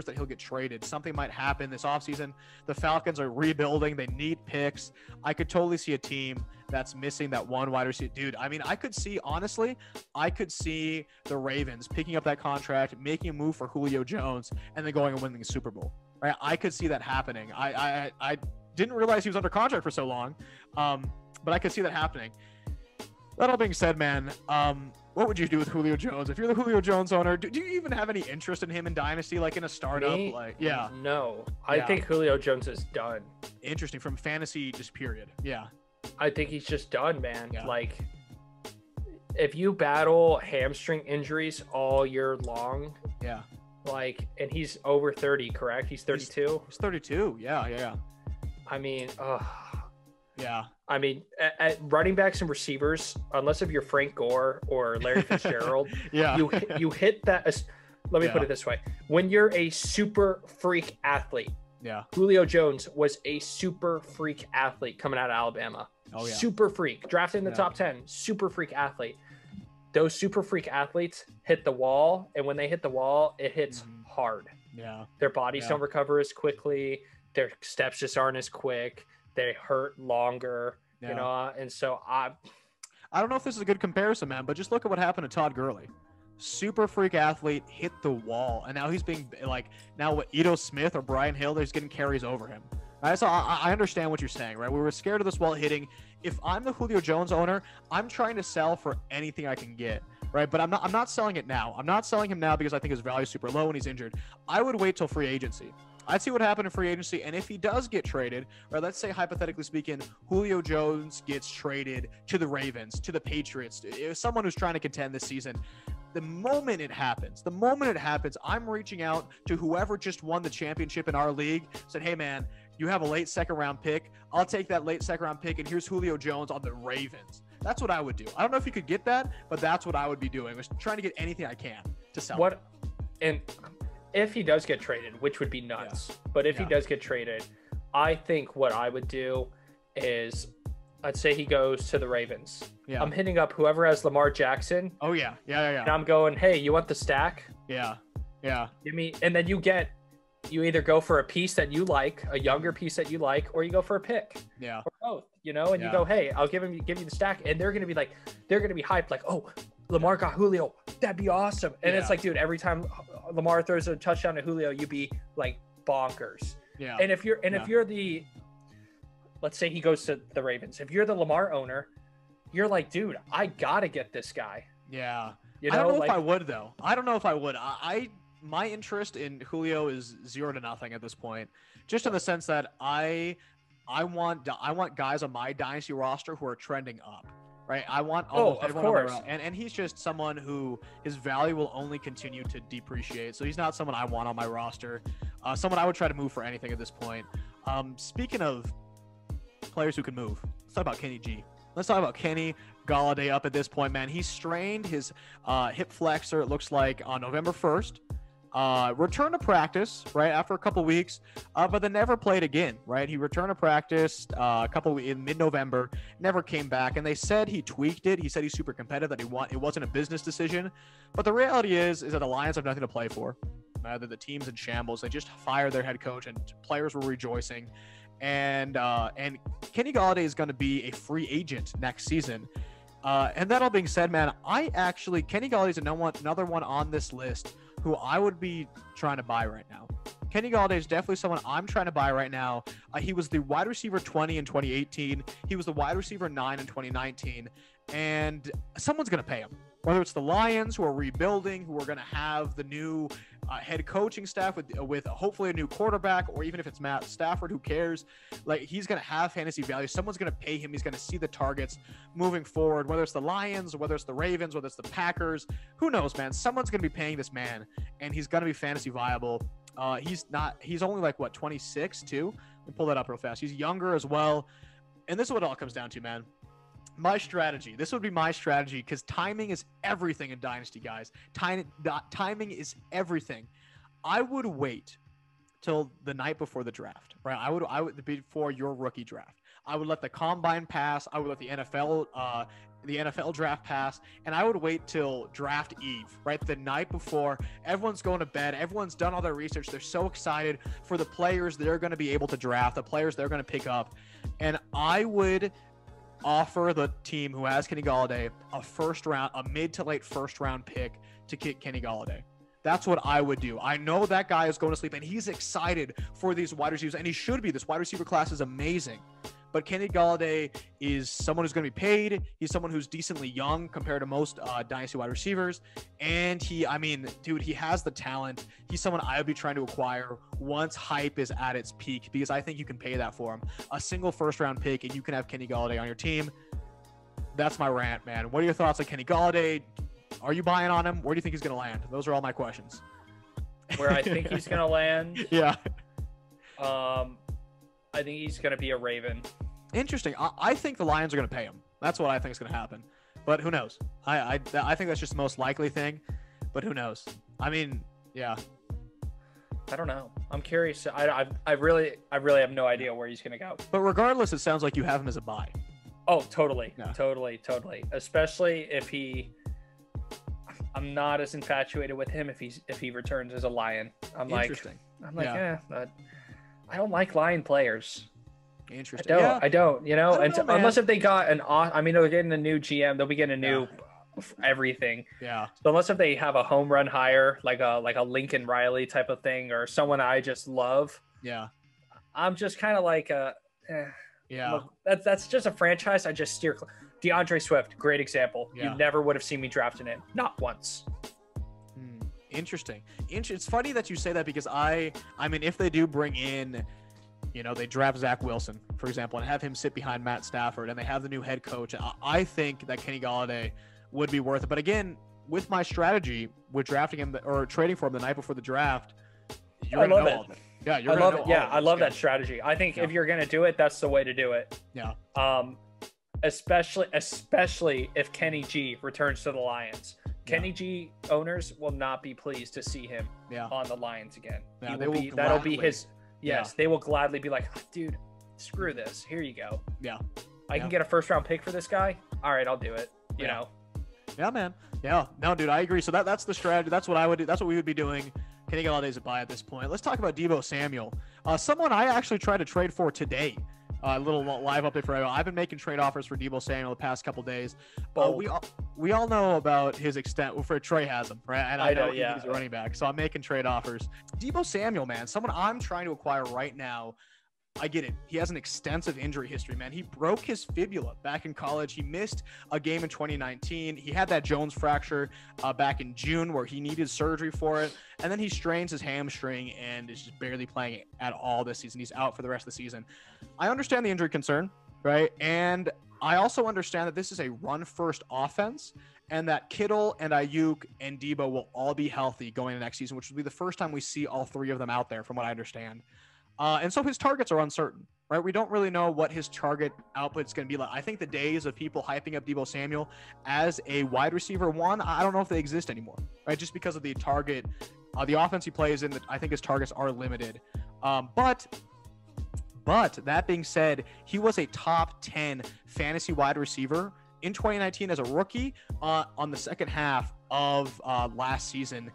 that he'll get traded. Something might happen this offseason. The Falcons are rebuilding. They need picks. I could totally see a team that's missing that 1 wide receiver. Dude, I mean, I could see the Ravens picking up that contract, making a move for Julio Jones, and then going and winning the Super Bowl. Right? I could see that happening. I didn't realize he was under contract for so long, but I could see that happening. That all being said, man, what would you do with Julio Jones? If you're the Julio Jones owner, do you even have any interest in him in Dynasty, like in a startup? Me? Like, yeah. No, I think Julio Jones is done. Interesting. From fantasy, just period. Yeah. I think he's just done, man. Yeah. Like, if you battle hamstring injuries all year long. Yeah. Like, and he's over 30, correct? He's 32? He's 32. Yeah. I mean, yeah. I mean, at running backs and receivers, unless if you're Frank Gore or Larry Fitzgerald, you hit that. Let me put it this way. When you're a super freak athlete, Julio Jones was a super freak athlete coming out of Alabama. Oh, yeah. Super freak. Drafted in the top 10. Super freak athlete. Those super freak athletes hit the wall, and when they hit the wall, it hits hard. Yeah. Their bodies don't recover as quickly. Their steps just aren't as quick. They hurt longer, and so I don't know if this is a good comparison, man, but just look at what happened to Todd Gurley. Super freak athlete, hit the wall, and now he's being what Edo Smith or Brian Hill, they're just getting carries over him. All right, so I understand what you're saying, right? We were scared of this wall hitting. If I'm the Julio Jones owner, I'm trying to sell for anything I can get, right? But I'm not selling it now. I'm not selling him now because I think his value is super low and he's injured. I would wait till free agency. I'd see what happened in free agency, and if he does get traded, or let's say hypothetically speaking, Julio Jones gets traded to the Ravens, to the Patriots, someone who's trying to contend this season. The moment it happens, I'm reaching out to whoever just won the championship in our league, said, hey, man, you have a late second-round pick. I'll take that late second-round pick, and here's Julio Jones on the Ravens. That's what I would do. I don't know if you could get that, but that's what I would be doing, was trying to get anything I can to sell. What? And if he does get traded, which would be nuts, but if he does get traded, I think what I would do is I'd say he goes to the Ravens. Yeah. I'm hitting up whoever has Lamar Jackson. Oh, yeah. And I'm going, hey, you want the stack? Yeah. Give me, and then you either go for a piece that you like, a younger piece that you like, or you go for a pick. Yeah. Or both, and you go, hey, I'll give you the stack. And they're going to be hyped, like, oh, Lamar got Julio. That'd be awesome. And it's like, dude, every time Lamar throws a touchdown to Julio, you'd be like bonkers. Yeah. And if you're the, let's say he goes to the Ravens. If you're the Lamar owner, you're like, dude, I gotta get this guy. Yeah. I don't know if I would though. I don't know if I would. My interest in Julio is 0 to nothing at this point, just in the sense that I want guys on my dynasty roster who are trending up. Right, I want almost everyone on the roster, and he's just someone who his value will only continue to depreciate. So he's not someone I want on my roster. Someone I would try to move for anything at this point. Speaking of players who can move, let's talk about Kenny G. Let's talk about Kenny Golladay up at this point, man. He strained his hip flexor, it looks like, on November 1st. Returned to practice, right, after a couple weeks, but then never played again, right? He returned to practice a couple in mid-November, never came back, and they said he tweaked it. He said he's super competitive, that it wasn't a business decision. But the reality is that the Lions have nothing to play for. The team's in shambles. They just fired their head coach, and players were rejoicing. And Kenny Golladay is going to be a free agent next season. And that all being said, man, Kenny Golladay is another one on this list who I would be trying to buy right now. Kenny Golladay is definitely someone I'm trying to buy right now. He was the wide receiver 20 in 2018. He was the wide receiver 9 in 2019. And someone's going to pay him. Whether it's the Lions, who are rebuilding, who are going to have the new head coaching staff with hopefully a new quarterback, or even if it's Matt Stafford, who cares? Like, he's going to have fantasy value. Someone's going to pay him. He's going to see the targets moving forward, whether it's the Lions, whether it's the Ravens, whether it's the Packers. Who knows, man? Someone's going to be paying this man, and he's going to be fantasy viable. He's only like, what, 26 too? Let me pull that up real fast. He's younger as well. And this is what it all comes down to, man. This would be my strategy, because timing is everything in Dynasty, guys. Timing is everything. I would wait till the night before the draft, right? I would before your rookie draft. I would let the combine pass. I would let the NFL draft pass, and I would wait till draft eve, right? The night before, everyone's going to bed. Everyone's done all their research. They're so excited for the players they're going to be able to draft, the players they're going to pick up, and I would offer the team who has Kenny Golladay a mid to late first round pick to get Kenny Golladay. That's what I would do. I know that guy is going to sleep, and he's excited for these wide receivers, and he should be. This wide receiver class is amazing. But Kenny Golladay is someone who's going to be paid. He's someone who's decently young compared to most dynasty wide receivers. And he has the talent. He's someone I would be trying to acquire once hype is at its peak, because I think you can pay that for him. A single first-round pick, and you can have Kenny Golladay on your team. That's my rant, man. What are your thoughts on Kenny Golladay? Are you buying on him? Where do you think he's going to land? Those are all my questions. Where I think he's going to land? Yeah. I think he's going to be a Raven. Interesting. I think the Lions are going to pay him. That's what I think is going to happen. But who knows? I think that's just the most likely thing. But who knows? I mean, yeah. I don't know. I'm curious. I really have no idea where he's going to go. But regardless, it sounds like you have him as a buy. Oh, totally. Yeah. Totally. Especially if I'm not as infatuated with him if he returns as a Lion. I don't like Lion players. Interesting. I don't. You know, unless if they got they're getting a new GM. They'll be getting a new everything. Yeah. So unless if they have a home run hire, like a Lincoln Riley type of thing, or someone I just love. Yeah. I'm just kind of like yeah. Look, that's just a franchise I just steer clear. DeAndre Swift, great example. Yeah. You never would have seen me drafting him, not once. Interesting. It's funny that you say that, because I mean, if they do bring in, they draft Zach Wilson, for example, and have him sit behind Matt Stafford, and they have the new head coach, I think that Kenny Golladay would be worth it. But again, with my strategy, with drafting him or trading for him the night before the draft, you're going to know all of it. Yeah, you're going to know all of it. Yeah, I love that strategy. I think if you're going to do it, that's the way to do it. Yeah. Especially if Kenny G returns to the Lions. Kenny G owners will not be pleased to see him on the Lions again. Yeah, they will gladly be like, oh, dude, screw this. Here you go. Yeah. I can get a first round pick for this guy. All right, I'll do it. You know? Yeah, man. Yeah. No, dude, I agree. So that's the strategy. That's what I would do. That's what we would be doing. Kenny Galladay's a buy at this point. Let's talk about Deebo Samuel. Someone I actually tried to trade for today. A little live update for everyone. I've been making trade offers for Deebo Samuel the past couple days. We all know about his extent. Well, for Trey has him, right? And I know he's a running back, so I'm making trade offers. Deebo Samuel, man, someone I'm trying to acquire right now. I get it. He has an extensive injury history, man. He broke his fibula back in college. He missed a game in 2019. He had that Jones fracture back in June where he needed surgery for it. And then he strains his hamstring and is just barely playing at all this season. He's out for the rest of the season. I understand the injury concern, right? And I also understand that this is a run-first offense, and that Kittle and Ayuk and Deebo will all be healthy going into next season, which will be the first time we see all three of them out there, from what I understand. And so his targets are uncertain, right? We don't really know what his target output's going to be like. I think the days of people hyping up Deebo Samuel as a wide receiver one, I don't know if they exist anymore, right? Just because of the target, the offense he plays in, I think his targets are limited. But that being said, he was a top 10 fantasy wide receiver in 2019 as a rookie on the second half of last season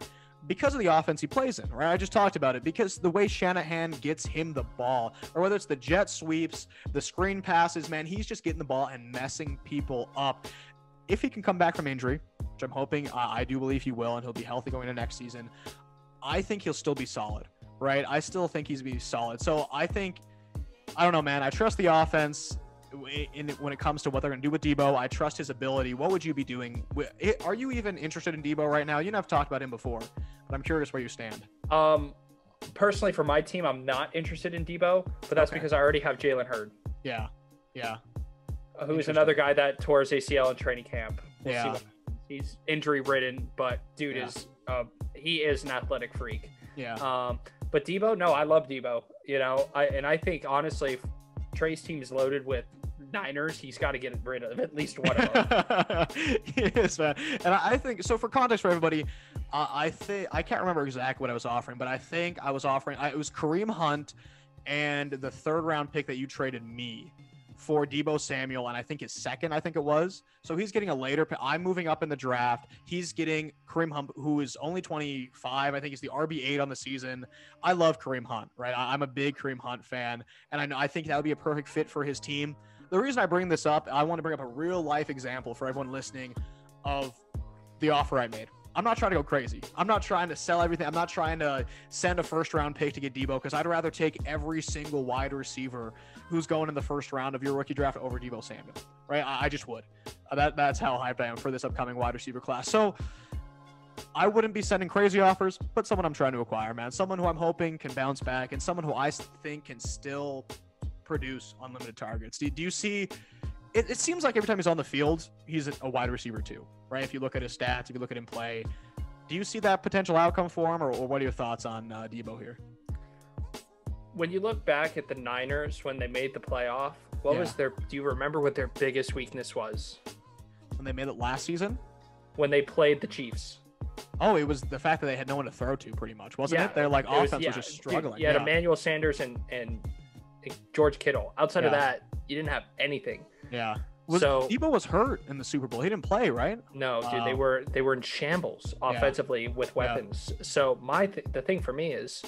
because of the offense he plays in, right? I just talked about it, because the way Shanahan gets him the ball, or whether it's the jet sweeps, the screen passes, man, he's just getting the ball and messing people up. If he can come back from injury, which I'm hoping, I do believe he will, and he'll be healthy going into next season, I think he'll still be solid, right? I still think he's be solid. So I don't know, man. I trust the offense when it comes to what they're going to do with Deebo. I trust his ability. What would you be doing? Are you even interested in Deebo right now? You and I have talked about him before, but I'm curious where you stand. Personally, for my team, I'm not interested in Deebo, but that's because I already have Jalen Hurd. Yeah. Who is another guy that tore his ACL in training camp. He's injury-ridden, but dude is an athletic freak. Yeah. But Deebo, no, I love Deebo. You know, I think honestly, if Trey's team is loaded with Niners, he's got to get rid of at least one of them. Yes, man. And I think so. For context for everybody, I can't remember exactly what I was offering, but I think I was offering it was Kareem Hunt and the third round pick that you traded me for Deebo Samuel, and I think his second, I think it was. So he's getting a later pick. I'm moving up in the draft. He's getting Kareem Hunt, who is only 25. I think he's the RB8 on the season. I love Kareem Hunt, right? I'm a big Kareem Hunt fan, and I think that would be a perfect fit for his team. The reason I bring this up, I want to bring up a real-life example for everyone listening of the offer I made. I'm not trying to go crazy. I'm not trying to sell everything. I'm not trying to send a first-round pick to get Deebo, because I'd rather take every single wide receiver who's going in the first round of your rookie draft over Deebo Samuel, right? I just would. That's how hyped I am for this upcoming wide receiver class. So I wouldn't be sending crazy offers, but someone I'm trying to acquire, man. Someone who I'm hoping can bounce back, and someone who I think can still produce unlimited targets. Do you see... It seems like every time he's on the field, he's a wide receiver too, right? If you look at his stats, if you look at him play, do you see that potential outcome for him, or what are your thoughts on Deebo here? When you look back at the Niners when they made the playoff, do you remember what their biggest weakness was? When they made it last season? When they played the Chiefs. Oh, it was the fact that they had no one to throw to, pretty much, wasn't it? Their offense was just struggling. You had Emmanuel Sanders and George Kittle. Outside of that, you didn't have anything. Yeah. Deebo was hurt in the Super Bowl. He didn't play, right? No, dude. They were in shambles offensively with weapons. Yeah. So the thing for me is,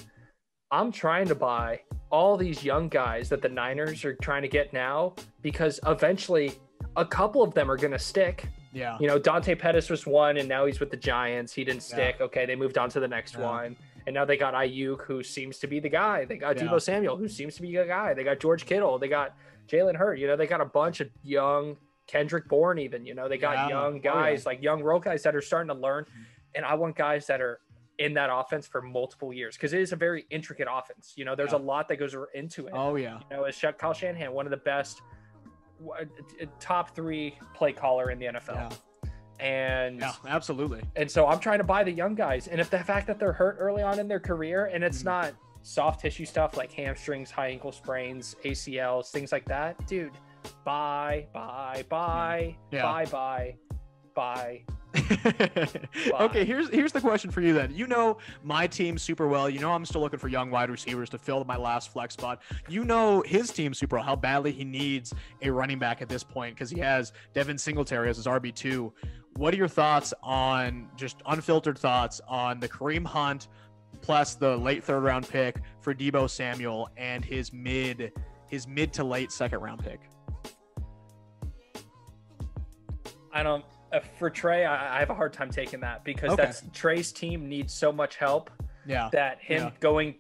I'm trying to buy all these young guys that the Niners are trying to get now, because eventually a couple of them are going to stick. Yeah. You know, Dante Pettis was one, and now he's with the Giants. He didn't stick. Okay, they moved on to the next one. And now they got Ayuk, who seems to be the guy. They got Deebo Samuel, who seems to be the guy. They got George Kittle. They got Jalen Hurd. You know, they got a bunch of young Kendrick Bourne even. You know, they got young guys, like young role guys that are starting to learn. And I want guys that are in that offense for multiple years, because it is a very intricate offense. You know, there's a lot that goes into it. Oh, yeah. You know, as Kyle Shanahan, one of the best top 3 play caller in the NFL. Yeah. And absolutely. And so I'm trying to buy the young guys. And if the fact that they're hurt early on in their career, and it's not soft tissue stuff like hamstrings, high ankle sprains, ACLs, things like that, dude, bye. Okay, here's the question for you then. You know my team super well. You know I'm still looking for young wide receivers to fill my last flex spot. You know his team super well, how badly he needs a running back at this point, because he has Devin Singletary as his RB2. What are your thoughts on, just unfiltered thoughts on the Kareem Hunt plus the late third round pick for Deebo Samuel and his mid to late second round pick? For Trey, I have a hard time taking that, because that's Trey's team needs so much help that him going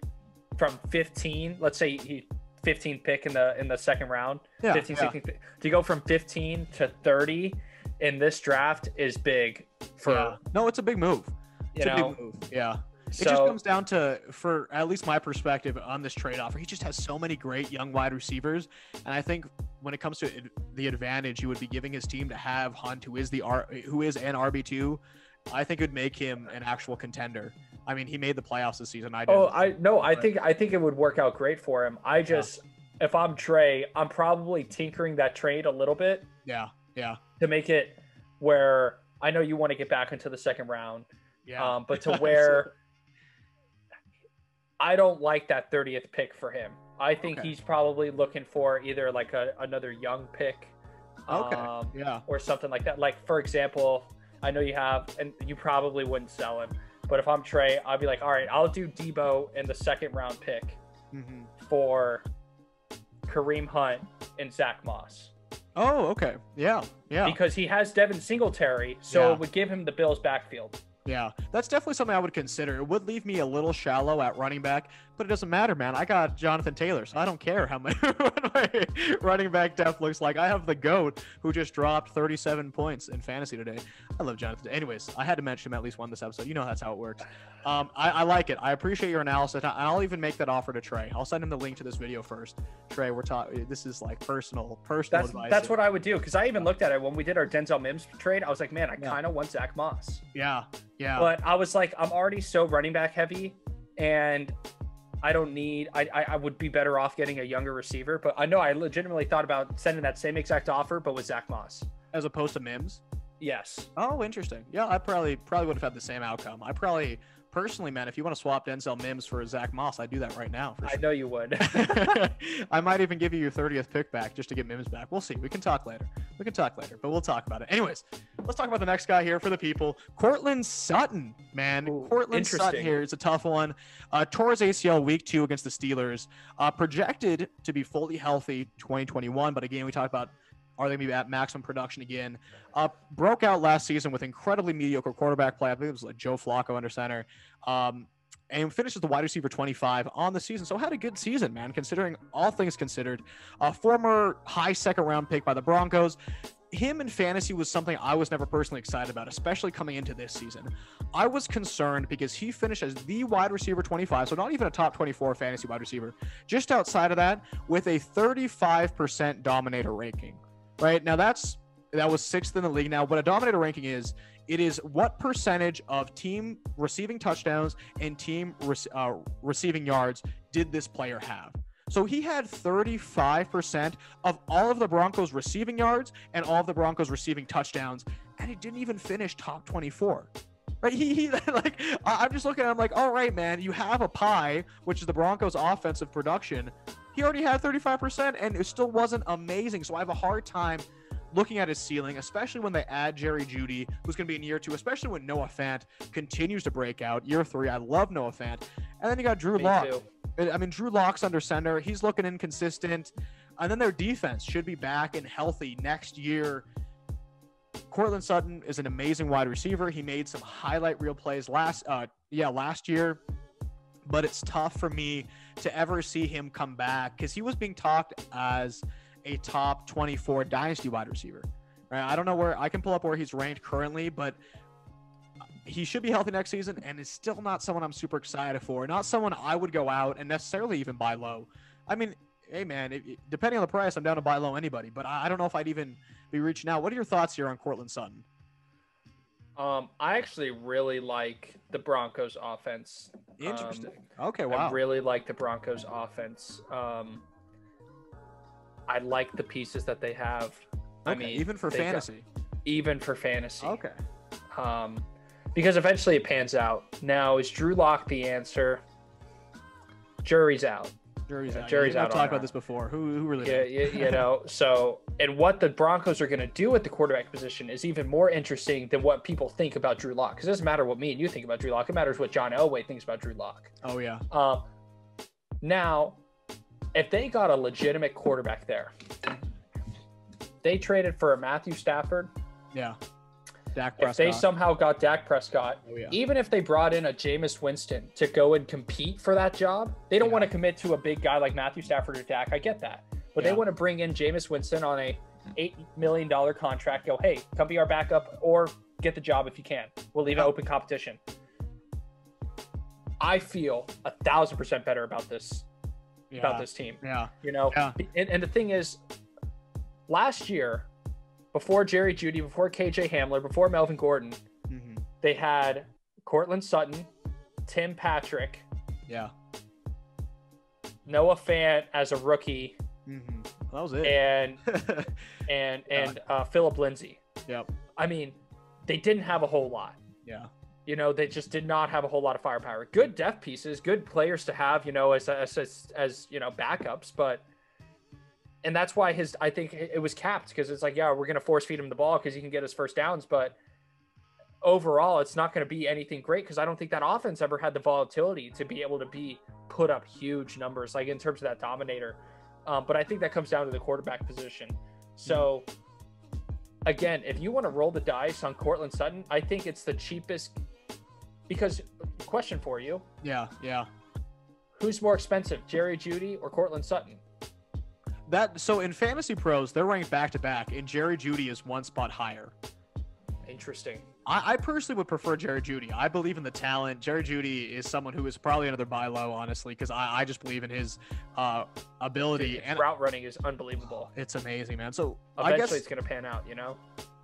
from 15, let's say he 15th pick in the second round, 16th, to go from 15 to 30 in this draft is big. No, it's a big move. Big move. Yeah. It just comes down to, for at least my perspective on this trade offer, he just has so many great young wide receivers. And I think when it comes to the advantage he would be giving his team to have Hunt, who is an RB2, I think it would make him an actual contender. I mean, he made the playoffs this season. I think it would work out great for him. I just if I'm Trey, I'm probably tinkering that trade a little bit. Yeah, yeah. To make it where I know you want to get back into the second round. Yeah. But to where I don't like that 30th pick for him. I think he's probably looking for either like another young pick or something like that. Like, for example, I know you have, and you probably wouldn't sell him, but if I'm Trey, I'll be like, all right, I'll do Deebo in the second round pick for Kareem Hunt and Zach Moss. Oh, okay. Yeah, yeah. Because he has Devin Singletary, so it would give him the Bills backfield. Yeah, that's definitely something I would consider. It would leave me a little shallow at running back, but it doesn't matter, man. I got Jonathan Taylor, so I don't care how much my running back depth looks like. I have the GOAT who just dropped 37 points in fantasy today. I love Jonathan. Anyways, I had to mention him at least one this episode. You know that's how it works. I like it. I appreciate your analysis. I'll even make that offer to Trey. I'll send him the link to this video first. Trey, we're talking. This is like personal advice. That's what I would do, because I even looked at it when we did our Denzel Mims trade. I was like, man, I kind of want Zach Moss. Yeah. Yeah. But I was like, I'm already so running back heavy, and I don't need I would be better off getting a younger receiver. But I know I legitimately thought about sending that same exact offer, but with Zach Moss. As opposed to Mims? Yes. Oh, interesting. Yeah, I probably would have had the same outcome. I probably personally, man, if you want to swap Denzel Mims for Zach Moss, I'd do that right now. For sure. I know you would. I might even give you your 30th pick back just to get Mims back. We'll see. We can talk later. But we'll talk about it. Anyways, let's talk about the next guy here for the people. Courtland Sutton, man. Ooh, Courtland Sutton here is a tough one. Tore his ACL week 2 against the Steelers. Projected to be fully healthy 2021. But again, we talked about, are they going to be at maximum production again? Broke out last season with incredibly mediocre quarterback play. I think it was like Joe Flacco under center. And finishes the wide receiver 25 on the season. So had a good season, man, considering all things considered. A former high second-round pick by the Broncos. Him in fantasy was something I was never personally excited about, especially coming into this season. I was concerned because he finished as the wide receiver 25, so not even a top 24 fantasy wide receiver. Just outside of that, with a 35% dominator ranking. Right? Now, that was 6th in the league. Now, what a dominator ranking is, it is what percentage of team receiving touchdowns and team receiving yards did this player have? So he had 35% of all of the Broncos receiving yards and all of the Broncos receiving touchdowns, and he didn't even finish top 24. Right? He like, I'm just looking at him like, all right, man, you have a pie, which is the Broncos' offensive production. He already had 35%, and it still wasn't amazing. So I have a hard time looking at his ceiling, especially when they add Jerry Jeudy, who's going to be in year 2, especially when Noah Fant continues to break out. Year 3, I love Noah Fant. And then you got Drew Lock. I mean, Drew Lock's under center. He's looking inconsistent. And then their defense should be back and healthy next year. Courtland Sutton is an amazing wide receiver. He made some highlight reel plays last year. But it's tough for me to ever see him come back because he was being talked as a top 24 dynasty wide receiver. Right? I don't know where I can pull up where he's ranked currently, but he should be healthy next season and is still not someone I'm super excited for. Not someone I would go out and necessarily even buy low. I mean, hey, man, depending on the price, I'm down to buy low anybody, but I don't know if I'd even be reaching out. What are your thoughts here on Courtland Sutton? I actually really like the Broncos offense. Interesting. Okay, wow. I really like the Broncos offense. I like the pieces that they have. Okay, I mean, even for fantasy. Okay. Because eventually it pans out. Now, is Drew Lock the answer? Jury's out. We've talked about this before. Who really? Yeah, you know. So, and what the Broncos are going to do at the quarterback position is even more interesting than what people think about Drew Lock. Because it doesn't matter what me and you think about Drew Lock. It matters what John Elway thinks about Drew Lock. Oh yeah. Now, if they got a legitimate quarterback there, they traded for a Matthew Stafford. Yeah. Dak Prescott. If they somehow got Dak Prescott, even if they brought in a Jameis Winston to go and compete for that job, they don't want to commit to a big guy like Matthew Stafford or Dak. I get that. But they want to bring in Jameis Winston on a $8 million contract, go, hey, come be our backup or get the job if you can. We'll leave it open competition. I feel 1,000% better about this team. Yeah. You know, and the thing is, last year, before Jerry Jeudy, before KJ Hamler, before Melvin Gordon, they had Courtland Sutton, Tim Patrick, Noah Fant as a rookie, Mm-hmm. That was it. And Phillip Lindsay. Yep. I mean, they didn't have a whole lot. Yeah. You know, they just did not have a whole lot of firepower. Good depth pieces, good players to have, you know, as you know, backups, but and that's why I think it was capped, because it's like, yeah, we're going to force feed him the ball because he can get his first downs, but overall it's not going to be anything great, because I don't think that offense ever had the volatility to be able to be put up huge numbers, like in terms of that dominator. But I think that comes down to the quarterback position. So again, if you want to roll the dice on Courtland Sutton, I think it's the cheapest, because question for you. Yeah. Who's more expensive, Jerry Jeudy or Courtland Sutton? So in Fantasy Pros, they're ranked back to back, and Jerry Jeudy is one spot higher. Interesting. I personally would prefer Jerry Jeudy. I believe in the talent. Jerry Jeudy is someone who is probably another buy low, honestly, because I just believe in his ability. Dude, and route running is unbelievable. It's amazing, man. So eventually, I guess it's going to pan out, you know?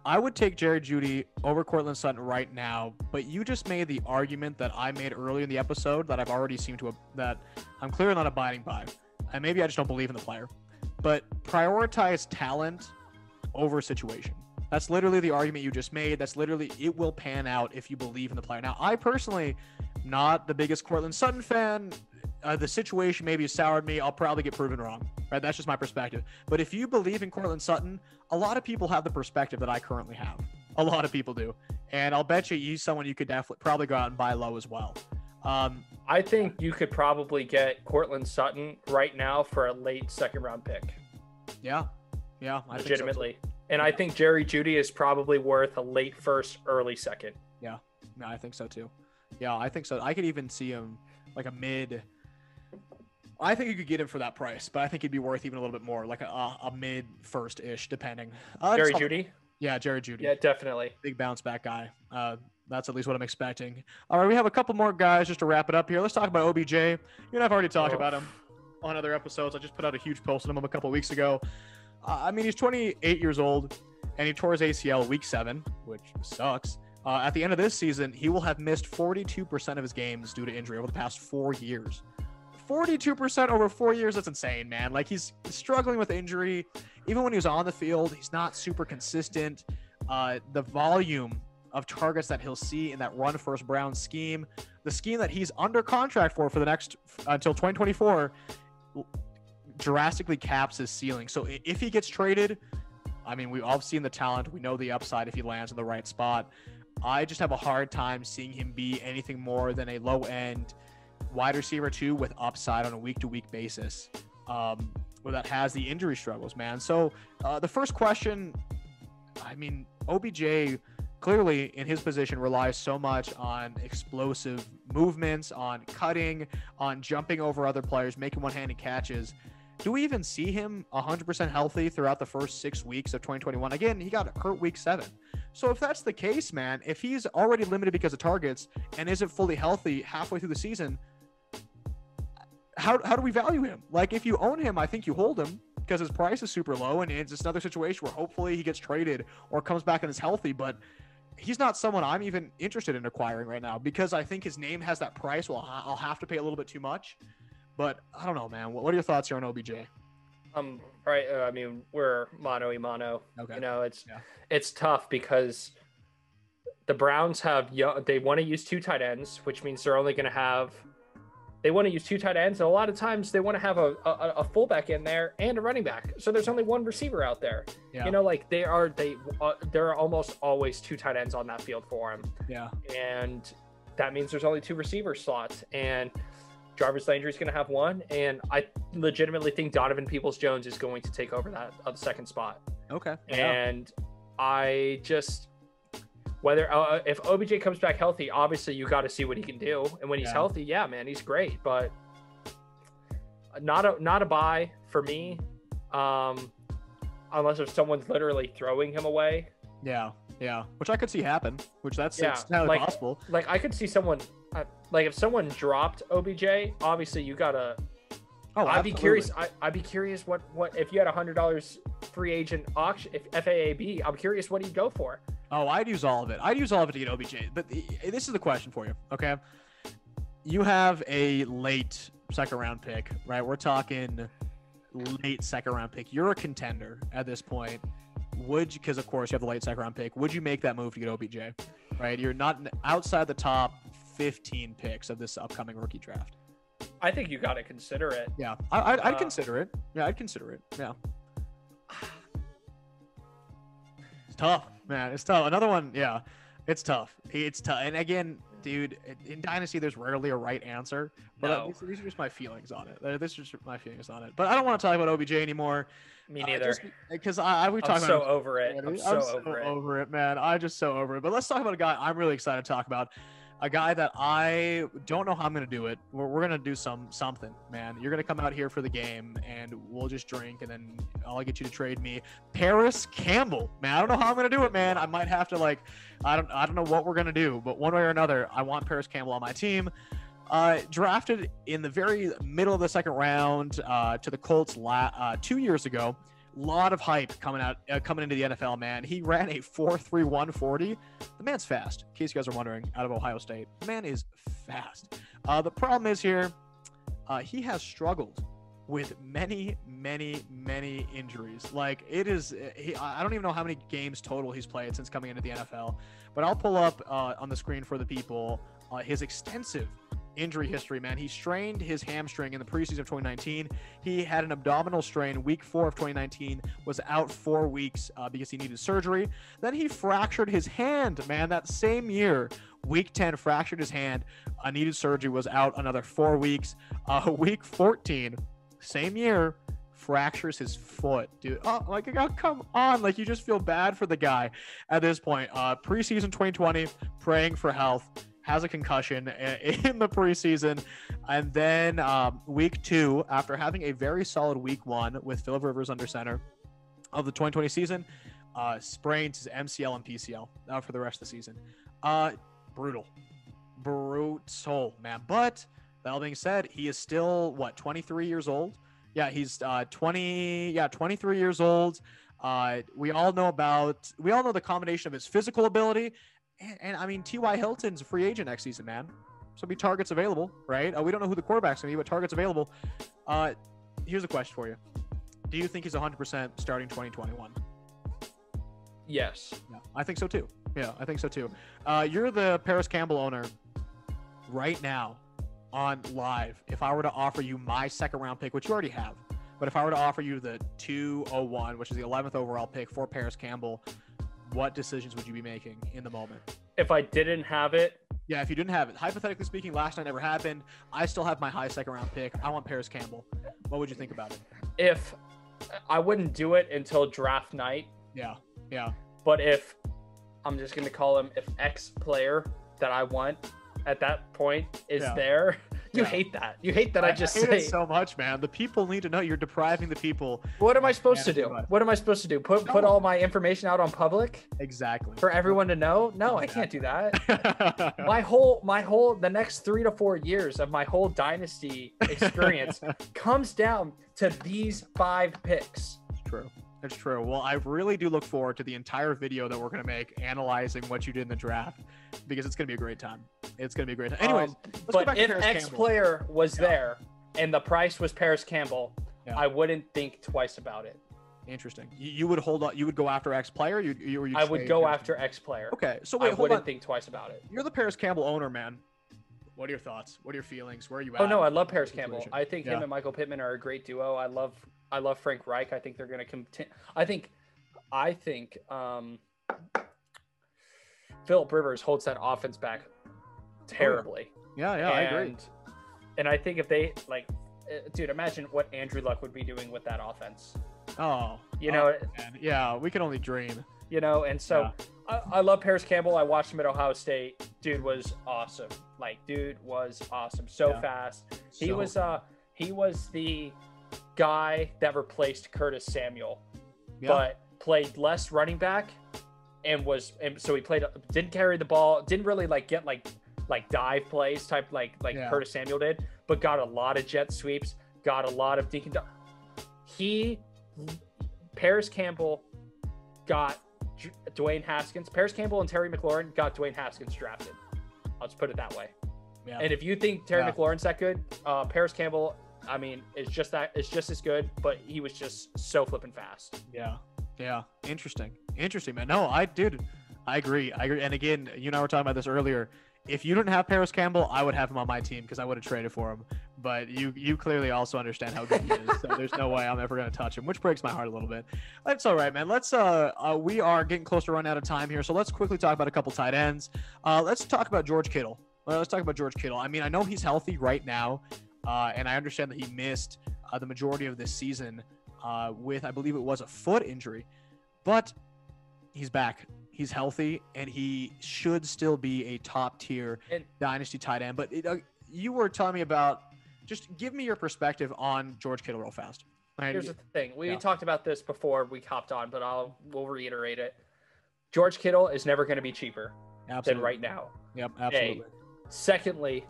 I would take Jerry Jeudy over Courtland Sutton right now, but you just made the argument that I made earlier in the episode that I've already seemed to – that I'm clearly not abiding by. And maybe I just don't believe in the player. But prioritize talent over situation. That's literally the argument you just made. That's literally, it will pan out if you believe in the player. Now, I personally, not the biggest Courtland Sutton fan. The situation maybe soured me. I'll probably get proven wrong, right? That's just my perspective. But if you believe in Courtland Sutton, a lot of people have the perspective that I currently have. A lot of people do. And I'll bet you he's someone you could definitely probably go out and buy low as well. I think you could probably get Courtland Sutton right now for a late second round pick. Yeah. Legitimately. Think so. And I think Jerry Jeudy is probably worth a late first, early second. Yeah. No, I think so too. Yeah, I think so. I could even see him like a mid. I think you could get him for that price, but I think he'd be worth even a little bit more, like a mid first-ish, depending. Jerry Jeudy? Yeah, Jerry Jeudy. Yeah, definitely. Big bounce back guy. That's at least what I'm expecting. All right, we have a couple more guys just to wrap it up here. Let's talk about OBJ. You and I have already talked about him on other episodes. I just put out a huge post on him a couple weeks ago. I mean, he's 28 years old, and he tore his ACL week 7, which sucks. At the end of this season, he will have missed 42% of his games due to injury over the past 4 years. 42% over 4 years, that's insane, man. Like, he's struggling with injury. Even when he was on the field, he's not super consistent. The volume of targets that he'll see in that run first Brown scheme, the scheme that he's under contract for the next until 2024, drastically caps his ceiling. So if he gets traded, I mean, we've all seen the talent. We know the upside if he lands in the right spot. I just have a hard time seeing him be anything more than a low-end wide receiver 2 with upside on a week-to-week basis, where that has the injury struggles, man. So the first question, I mean, OBJ clearly in his position relies so much on explosive movements, on cutting, on jumping over other players, making one-handed catches. Do we even see him 100% healthy throughout the first 6 weeks of 2021? Again, he got hurt week 7. So if that's the case, man, if he's already limited because of targets and isn't fully healthy halfway through the season, how do we value him? Like, if you own him, I think you hold him because his price is super low, and it's just another situation where hopefully he gets traded or comes back and is healthy, but he's not someone I'm even interested in acquiring right now because I think his name has that price. Well, I'll have to pay a little bit too much. But I don't know, man. What are your thoughts here on OBJ? Right. I mean, we're mano-y-mano. Okay. You know, it's tough because the Browns they want to use 2 tight ends, which means they're only going to have. They want to use 2 tight ends, and a lot of times they want to have a fullback in there and a running back. So there's only one receiver out there. Yeah. You know, like there are almost always 2 tight ends on that field for him. Yeah. And that means there's only 2 receiver slots, and Jarvis Landry is going to have one, and I legitimately think Donovan Peoples-Jones is going to take over that second spot. Okay. And yeah. I just if OBJ comes back healthy, obviously you got to see what he can do, and when he's healthy, yeah, man, he's great. But not a buy for me, unless if someone's literally throwing him away. Yeah, which I could see happen. Which that's not possible. Like I could see someone. Like if someone dropped OBJ, obviously you gotta. Oh, I'd be curious. I'd be curious what if you had $100 free agent auction, if FAAB, I'm curious what he'd go for. Oh, I'd use all of it. I'd use all of it to get OBJ. But this is the question for you. Okay, you have a late second round pick, right? We're talking late second round pick. You're a contender at this point. Would you, because of course you have the late second round pick, would you make that move to get OBJ? Right, you're not outside the top 15 picks of this upcoming rookie draft. I think you got to consider it. Yeah, I'd consider it. Yeah, I'd consider it. Yeah, it's tough, man. It's tough. Another one. Yeah, it's tough. It's tough. And again, dude, in Dynasty, there's rarely a right answer. But these are just my feelings on it. This is just my feelings on it. But I don't want to talk about OBJ anymore. Me neither. Because I'm so over it, man. I'm just so over it. But let's talk about a guy I'm really excited to talk about. A guy that I don't know how I'm going to do it. We're going to do something, man. You're going to come out here for the game, and we'll just drink, and then I'll get you to trade me Paris Campbell, man. I don't know how I'm going to do it, man. I might have to, like, I don't know what we're going to do, but one way or another, I want Paris Campbell on my team. Drafted in the very middle of the second round to the Colts 2 years ago. A lot of hype coming into the NFL, man. He ran a 4.31 40. The man's fast. In case you guys are wondering, out of Ohio State, the man is fast. The problem is here, he has struggled with many injuries. Like it is, I don't even know how many games total he's played since coming into the NFL. But I'll pull up on the screen for the people his extensive injury history, man. He strained his hamstring in the preseason of 2019. He had an abdominal strain week 4 of 2019, was out 4 weeks because he needed surgery. Then he fractured his hand, man, that same year. Week 10, fractured his hand, needed surgery, was out another 4 weeks. Week 14, same year, fractures his foot, dude. Oh, like, oh, come on. Like, you just feel bad for the guy at this point. Preseason 2020, praying for health. Has a concussion in the preseason. And then week 2, after having a very solid week 1 with Phillip Rivers under center of the 2020 season, sprains his MCL and PCL out for the rest of the season. Brutal, man. But that all being said, he is still, 23 years old? Yeah, he's 23 years old. We all know the combination of his physical ability. And I mean, T.Y. Hilton's a free agent next season, man. So be targets available, right? We don't know who the quarterback's going to be, but targets available. Here's a question for you. Do you think he's 100% starting 2021? Yes. Yeah, I think so too. Yeah, I think so too. You're the Paris Campbell owner right now on live. If I were to offer you my second round pick, which you already have, but if I were to offer you the 201, which is the 11th overall pick for Paris Campbell, what decisions would you be making in the moment? If I didn't have it? Yeah, if you didn't have it. Hypothetically speaking, last night never happened. I still have my high second round pick. I want Paris Campbell. What would you think about it? If I wouldn't do it until draft night. Yeah. But if I'm just going to call him, if X player that I want at that point is there, hate that. You hate that. I just hate it so much, man. The people need to know. You're depriving the people. What am I supposed to do? What am I supposed to do? Put all my information out on public? Exactly. For everyone to know? No, I can't do that. my whole the next 3 to 4 years of my whole dynasty experience comes down to these 5 picks. It's true. That's true. Well, I really do look forward to the entire video that we're going to make analyzing what you did in the draft, because it's going to be a great time. It's going to be a great time. Anyways, but if X player was there and the price was Paris Campbell, I wouldn't think twice about it. Interesting. You would hold on. You would go after X player. I would go after X player. Okay. So wait, I wouldn't think twice about it. You're the Paris Campbell owner, man. What are your thoughts? What are your feelings? Where are you at? Oh no, I love Paris Campbell. I think him and Michael Pittman are a great duo. I love Frank Reich. I think they're going to continue. I think Phillip Rivers holds that offense back terribly. Yeah, I agree. And I think if they imagine what Andrew Luck would be doing with that offense. We can only dream. And so I love Paris Campbell. I watched him at Ohio State. Dude was awesome. So fast. He was the guy that replaced Curtis Samuel, but played less running back, and so he didn't carry the ball, didn't really get dive plays type Curtis Samuel did, but got a lot of jet sweeps, got a lot of dinking. Paris Campbell got Dwayne Haskins. Paris Campbell and Terry McLaurin got Dwayne Haskins drafted. I'll just put it that way. Yeah. And if you think Terry McLaurin's that good, Paris Campbell I mean, it's just that it's just as good, but he was just so flipping fast. Yeah. Yeah. Interesting, man. No, I agree. And again, you and I were talking about this earlier. If you didn't have Paris Campbell, I would have him on my team because I would have traded for him. But you clearly also understand how good he is, so there's no way I'm ever going to touch him, which breaks my heart a little bit. That's all right, man. Let's we are getting close to running out of time here, so let's quickly talk about a couple tight ends. Let's talk about George Kittle. I mean, I know he's healthy right now, and I understand that he missed the majority of this season with, I believe it was a foot injury, but he's back. He's healthy, and he should still be a top-tier dynasty tight end. But you were telling me about – just give me your perspective on George Kittle real fast. Here's the thing. We talked about this before we hopped on, but we'll reiterate it. George Kittle is never going to be cheaper than right now. Yep, absolutely. Secondly,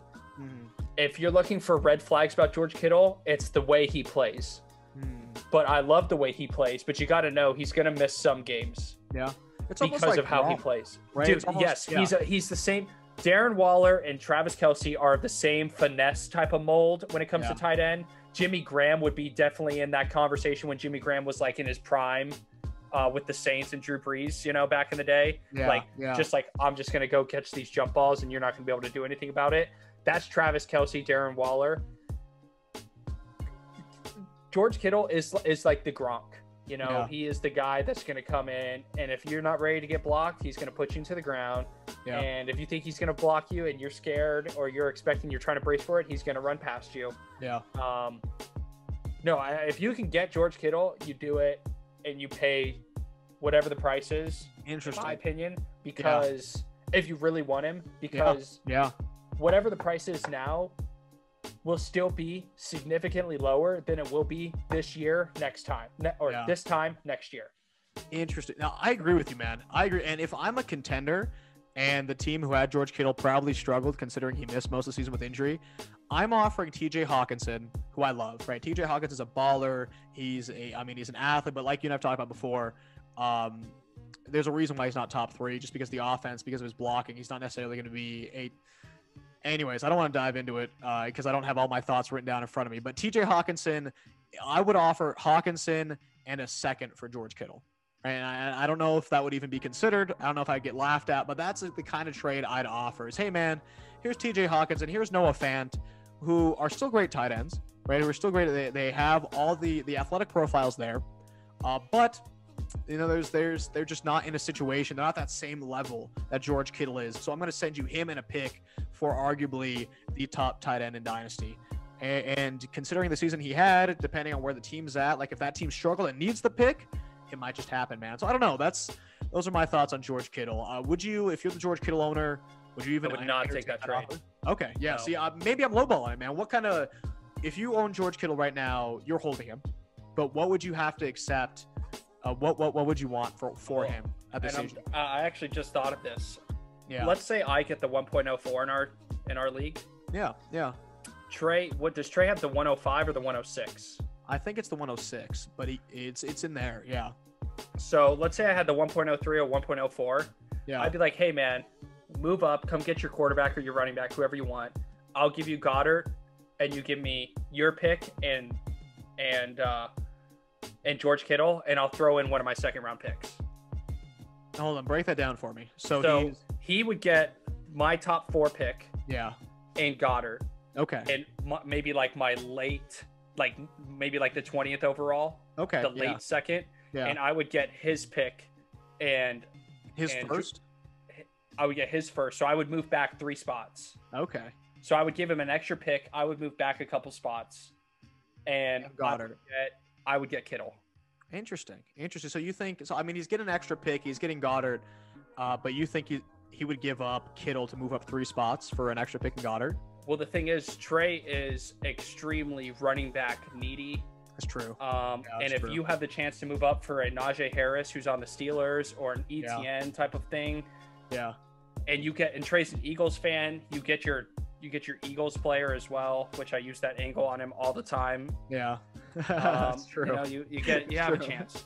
if you're looking for red flags about George Kittle, it's the way he plays. But I love the way he plays, but you got to know he's going to miss some games. Yeah. It's because like of how he plays. Right? Dude, he's the same. Darren Waller and Travis Kelce are the same finesse type of mold when it comes to tight end. Jimmy Graham would be definitely in that conversation when Jimmy Graham was like in his prime with the Saints and Drew Brees, back in the day. I'm just going to go catch these jump balls and you're not going to be able to do anything about it. That's Travis Kelce, Darren Waller. George Kittle is like the Gronk. He is the guy that's going to come in, and if you're not ready to get blocked, he's going to put you into the ground. Yeah. And if you think he's going to block you and you're scared or you're trying to brace for it, he's going to run past you. Yeah. If you can get George Kittle, you do it, and you pay whatever the price is. Interesting. In my opinion, because if you really want him, because whatever the price is now will still be significantly lower than it will be this year, this time next year. Interesting. Now, I agree with you, man. I agree. And if I'm a contender and the team who had George Kittle probably struggled considering he missed most of the season with injury, I'm offering TJ Hawkinson, who I love, right? TJ Hawkinson is a baller. He's an athlete, but like you and I've talked about before, there's a reason why he's not top three, just because the offense, because of his blocking, he's not necessarily going to be anyways, I don't want to dive into it because I don't have all my thoughts written down in front of me. But TJ Hawkinson, I would offer Hawkinson and a second for George Kittle. And I don't know if that would even be considered. I don't know if I'd get laughed at, but that's the kind of trade I'd offer is, hey, man, here's TJ Hawkinson, here's Noah Fant, who are still great tight ends, right? Who are still great. They have all the athletic profiles there. But they're just not in a situation. They're not that same level that George Kittle is. So I'm going to send you him in a pick for arguably the top tight end in Dynasty. And considering the season he had, depending on where the team's at, like if that team struggled and needs the pick, it might just happen, man. So I don't know. Those are my thoughts on George Kittle. Would you, if you're the George Kittle owner, would you even? I would not take that trade. Okay. Yeah. No. See, maybe I'm lowballing it, man. If you own George Kittle right now, you're holding him, but what would you have to accept? What would you want for him at this season? I actually just thought of this. Yeah. Let's say I get the 1.04 in our league. Yeah, yeah. Trey, does Trey have the 105 or the 106? I think it's the 106, but it's in there. Yeah. So let's say I had the 1.03 or 1.04. Yeah. I'd be like, hey man, move up, come get your quarterback or your running back, whoever you want. I'll give you Goddard, and you give me your pick and George Kittle, and I'll throw in one of my second-round picks. Hold on, break that down for me. So he would get my top four pick. Yeah. And Goddard. Okay. And maybe like my late, like maybe like the 20th overall. Okay. The late second. Yeah. And I would get his pick and first. I would get his first, so I would move back 3 spots. Okay. So I would give him an extra pick. I would move back a couple spots, and Goddard. I would get Kittle. Interesting. So you think, so I mean, he's getting an extra pick. He's getting Goddard, but you think he would give up Kittle to move up 3 spots for an extra pick in Goddard? Well, the thing is, Trey is extremely running back needy. That's true. If you have the chance to move up for a Najee Harris, who's on the Steelers, or an ETN type of thing. Yeah. And Trey's an Eagles fan. You get your Eagles player as well, which I use that angle on him all the time. Yeah. That's true. You have a chance.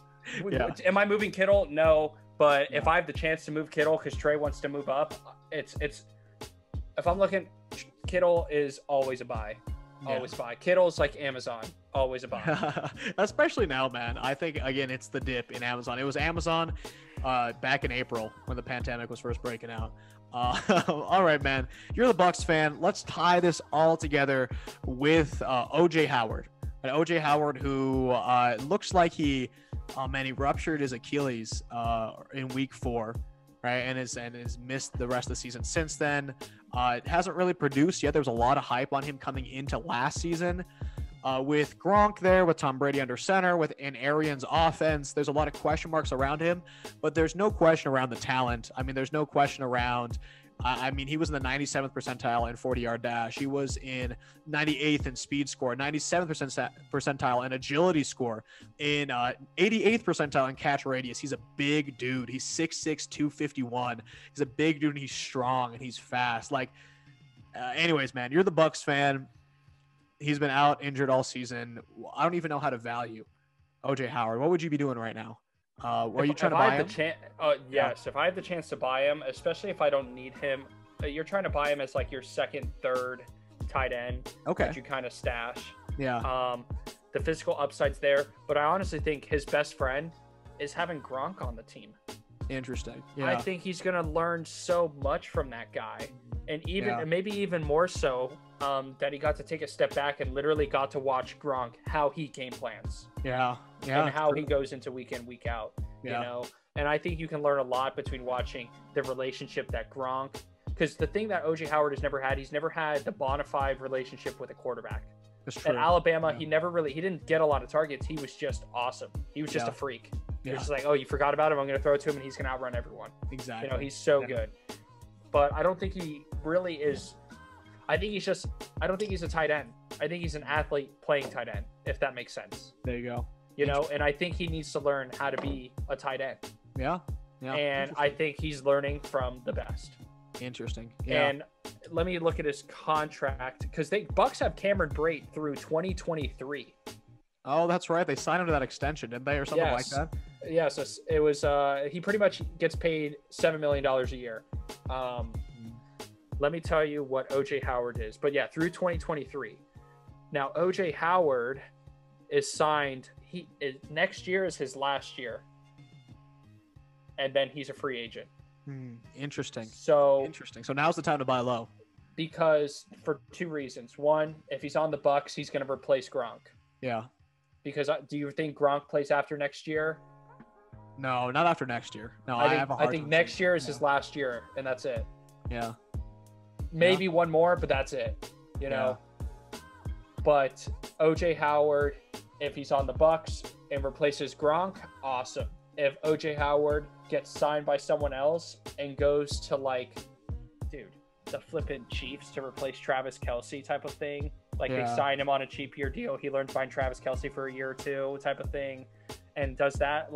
Yeah. Am I moving Kittle? No, but if I have the chance to move Kittle because Trey wants to move up, if I'm looking, Kittle is always a buy. Always buy. Kittle's like Amazon. Always a buy. Especially now, man. I think, again, it's the dip in Amazon. It was Amazon back in April when the pandemic was first breaking out. All right, man. You're the Bucs fan. Let's tie this all together with O.J. Howard. And O.J. Howard, who looks like he ruptured his Achilles in week 4. Right, and is missed the rest of the season since then. It hasn't really produced yet. There was a lot of hype on him coming into last season. With Gronk there, with Tom Brady under center, with an Arians offense, there's a lot of question marks around him, but there's no question around the talent. I mean, there's no question around... he was in the 97th percentile in 40-yard dash. He was in 98th in speed score, 97th percentile in agility score, in 88th percentile in catch radius. He's a big dude. He's 6'6", 251. He's a big dude, and he's strong, and he's fast. Anyways, man, you're the Bucs fan. He's been out injured all season. I don't even know how to value O.J. Howard. What would you be doing right now? Are you trying to buy him? Yes, if I have the chance to buy him, especially if I don't need him, you're trying to buy him as like your second, third tight end. Okay. That you kind of stash. Yeah. The physical upside's there, but I honestly think his best friend is having Gronk on the team. Interesting. Yeah. I think he's going to learn so much from that guy. And maybe even more so that he got to take a step back and literally got to watch Gronk, how he game plans. Yeah. Yeah. And how he goes into week in, week out. Yeah. You know? And I think you can learn a lot between watching the relationship that Gronk, because the thing that O.J. Howard has never had, he's never had the bona fide relationship with a quarterback. That's true. At Alabama, yeah. He didn't get a lot of targets. He was just awesome. He was just a freak. Yeah. He was just like, oh, you forgot about him. I'm going to throw it to him and he's going to outrun everyone. Exactly. He's so good. But I don't think he really is. I don't think he's a tight end. I think he's an athlete playing tight end, if that makes sense. There you go. And I think he needs to learn how to be a tight end. Yeah. Yeah. And I think he's learning from the best. Interesting. Yeah. And let me look at his contract, because Bucs have Cameron Brate through 2023. Oh, that's right. They signed him to that extension, didn't they, or something like that? Yeah, so it was he pretty much gets paid $7 million a year. Let me tell you what O.J. Howard is. But yeah, through 2023. Now, O.J. Howard is signed. Next year is his last year. And then he's a free agent. Interesting. So now's the time to buy low. Because for two reasons. One, if he's on the Bucs, he's going to replace Gronk. Yeah. Because do you think Gronk plays after next year? No, not after next year. No, I think next year is his last year, and that's it. Yeah. Maybe one more, but that's it. But O.J. Howard, if he's on the Bucs and replaces Gronk, awesome. If O.J. Howard gets signed by someone else and goes to the flippin' Chiefs to replace Travis Kelce type of thing. They sign him on a cheap year deal. He learned to find Travis Kelce for a year or two type of thing. And does that,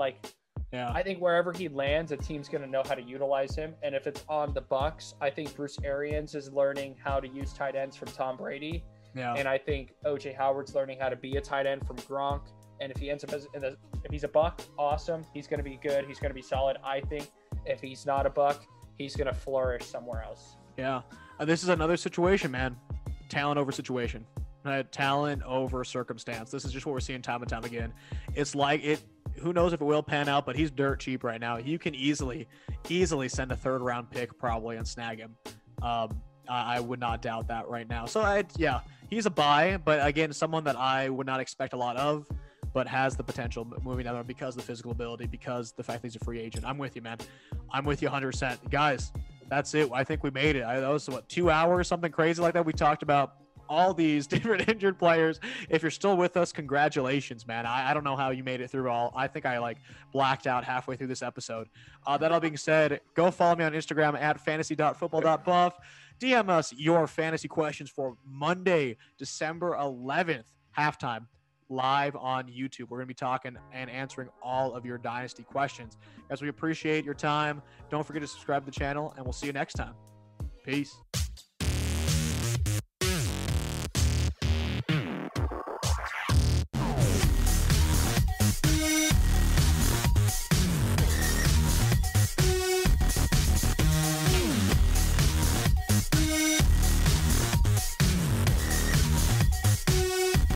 I think wherever he lands, a team's going to know how to utilize him. And if it's on the Bucs, I think Bruce Arians is learning how to use tight ends from Tom Brady. Yeah. And I think O.J. Howard's learning how to be a tight end from Gronk. And if he ends up if he's a Buck, awesome. He's going to be good. He's going to be solid. I think if he's not a Buck, he's going to flourish somewhere else. Yeah. This is another situation, man. Talent over situation. Right? Talent over circumstance. This is just what we're seeing time and time again. It's like it. Who knows if it will pan out, but he's dirt cheap right now. You can easily send a third-round pick probably and snag him. I would not doubt that right now. So, he's a buy, but again, someone that I would not expect a lot of, but has the potential moving down because of the physical ability, because the fact that he's a free agent. I'm with you, man. I'm with you 100%. Guys, that's it. I think we made it. That was, 2 hours, something crazy like that. We talked about all these different injured players. If you're still with us, congratulations, man. I don't know how you made it through all. I think I blacked out halfway through this episode. That all being said, go follow me on Instagram at fantasy.football.buff. DM us your fantasy questions for Monday, December 11th, halftime, live on YouTube. We're going to be talking and answering all of your dynasty questions. Guys, we appreciate your time. Don't forget to subscribe to the channel, and we'll see you next time. Peace.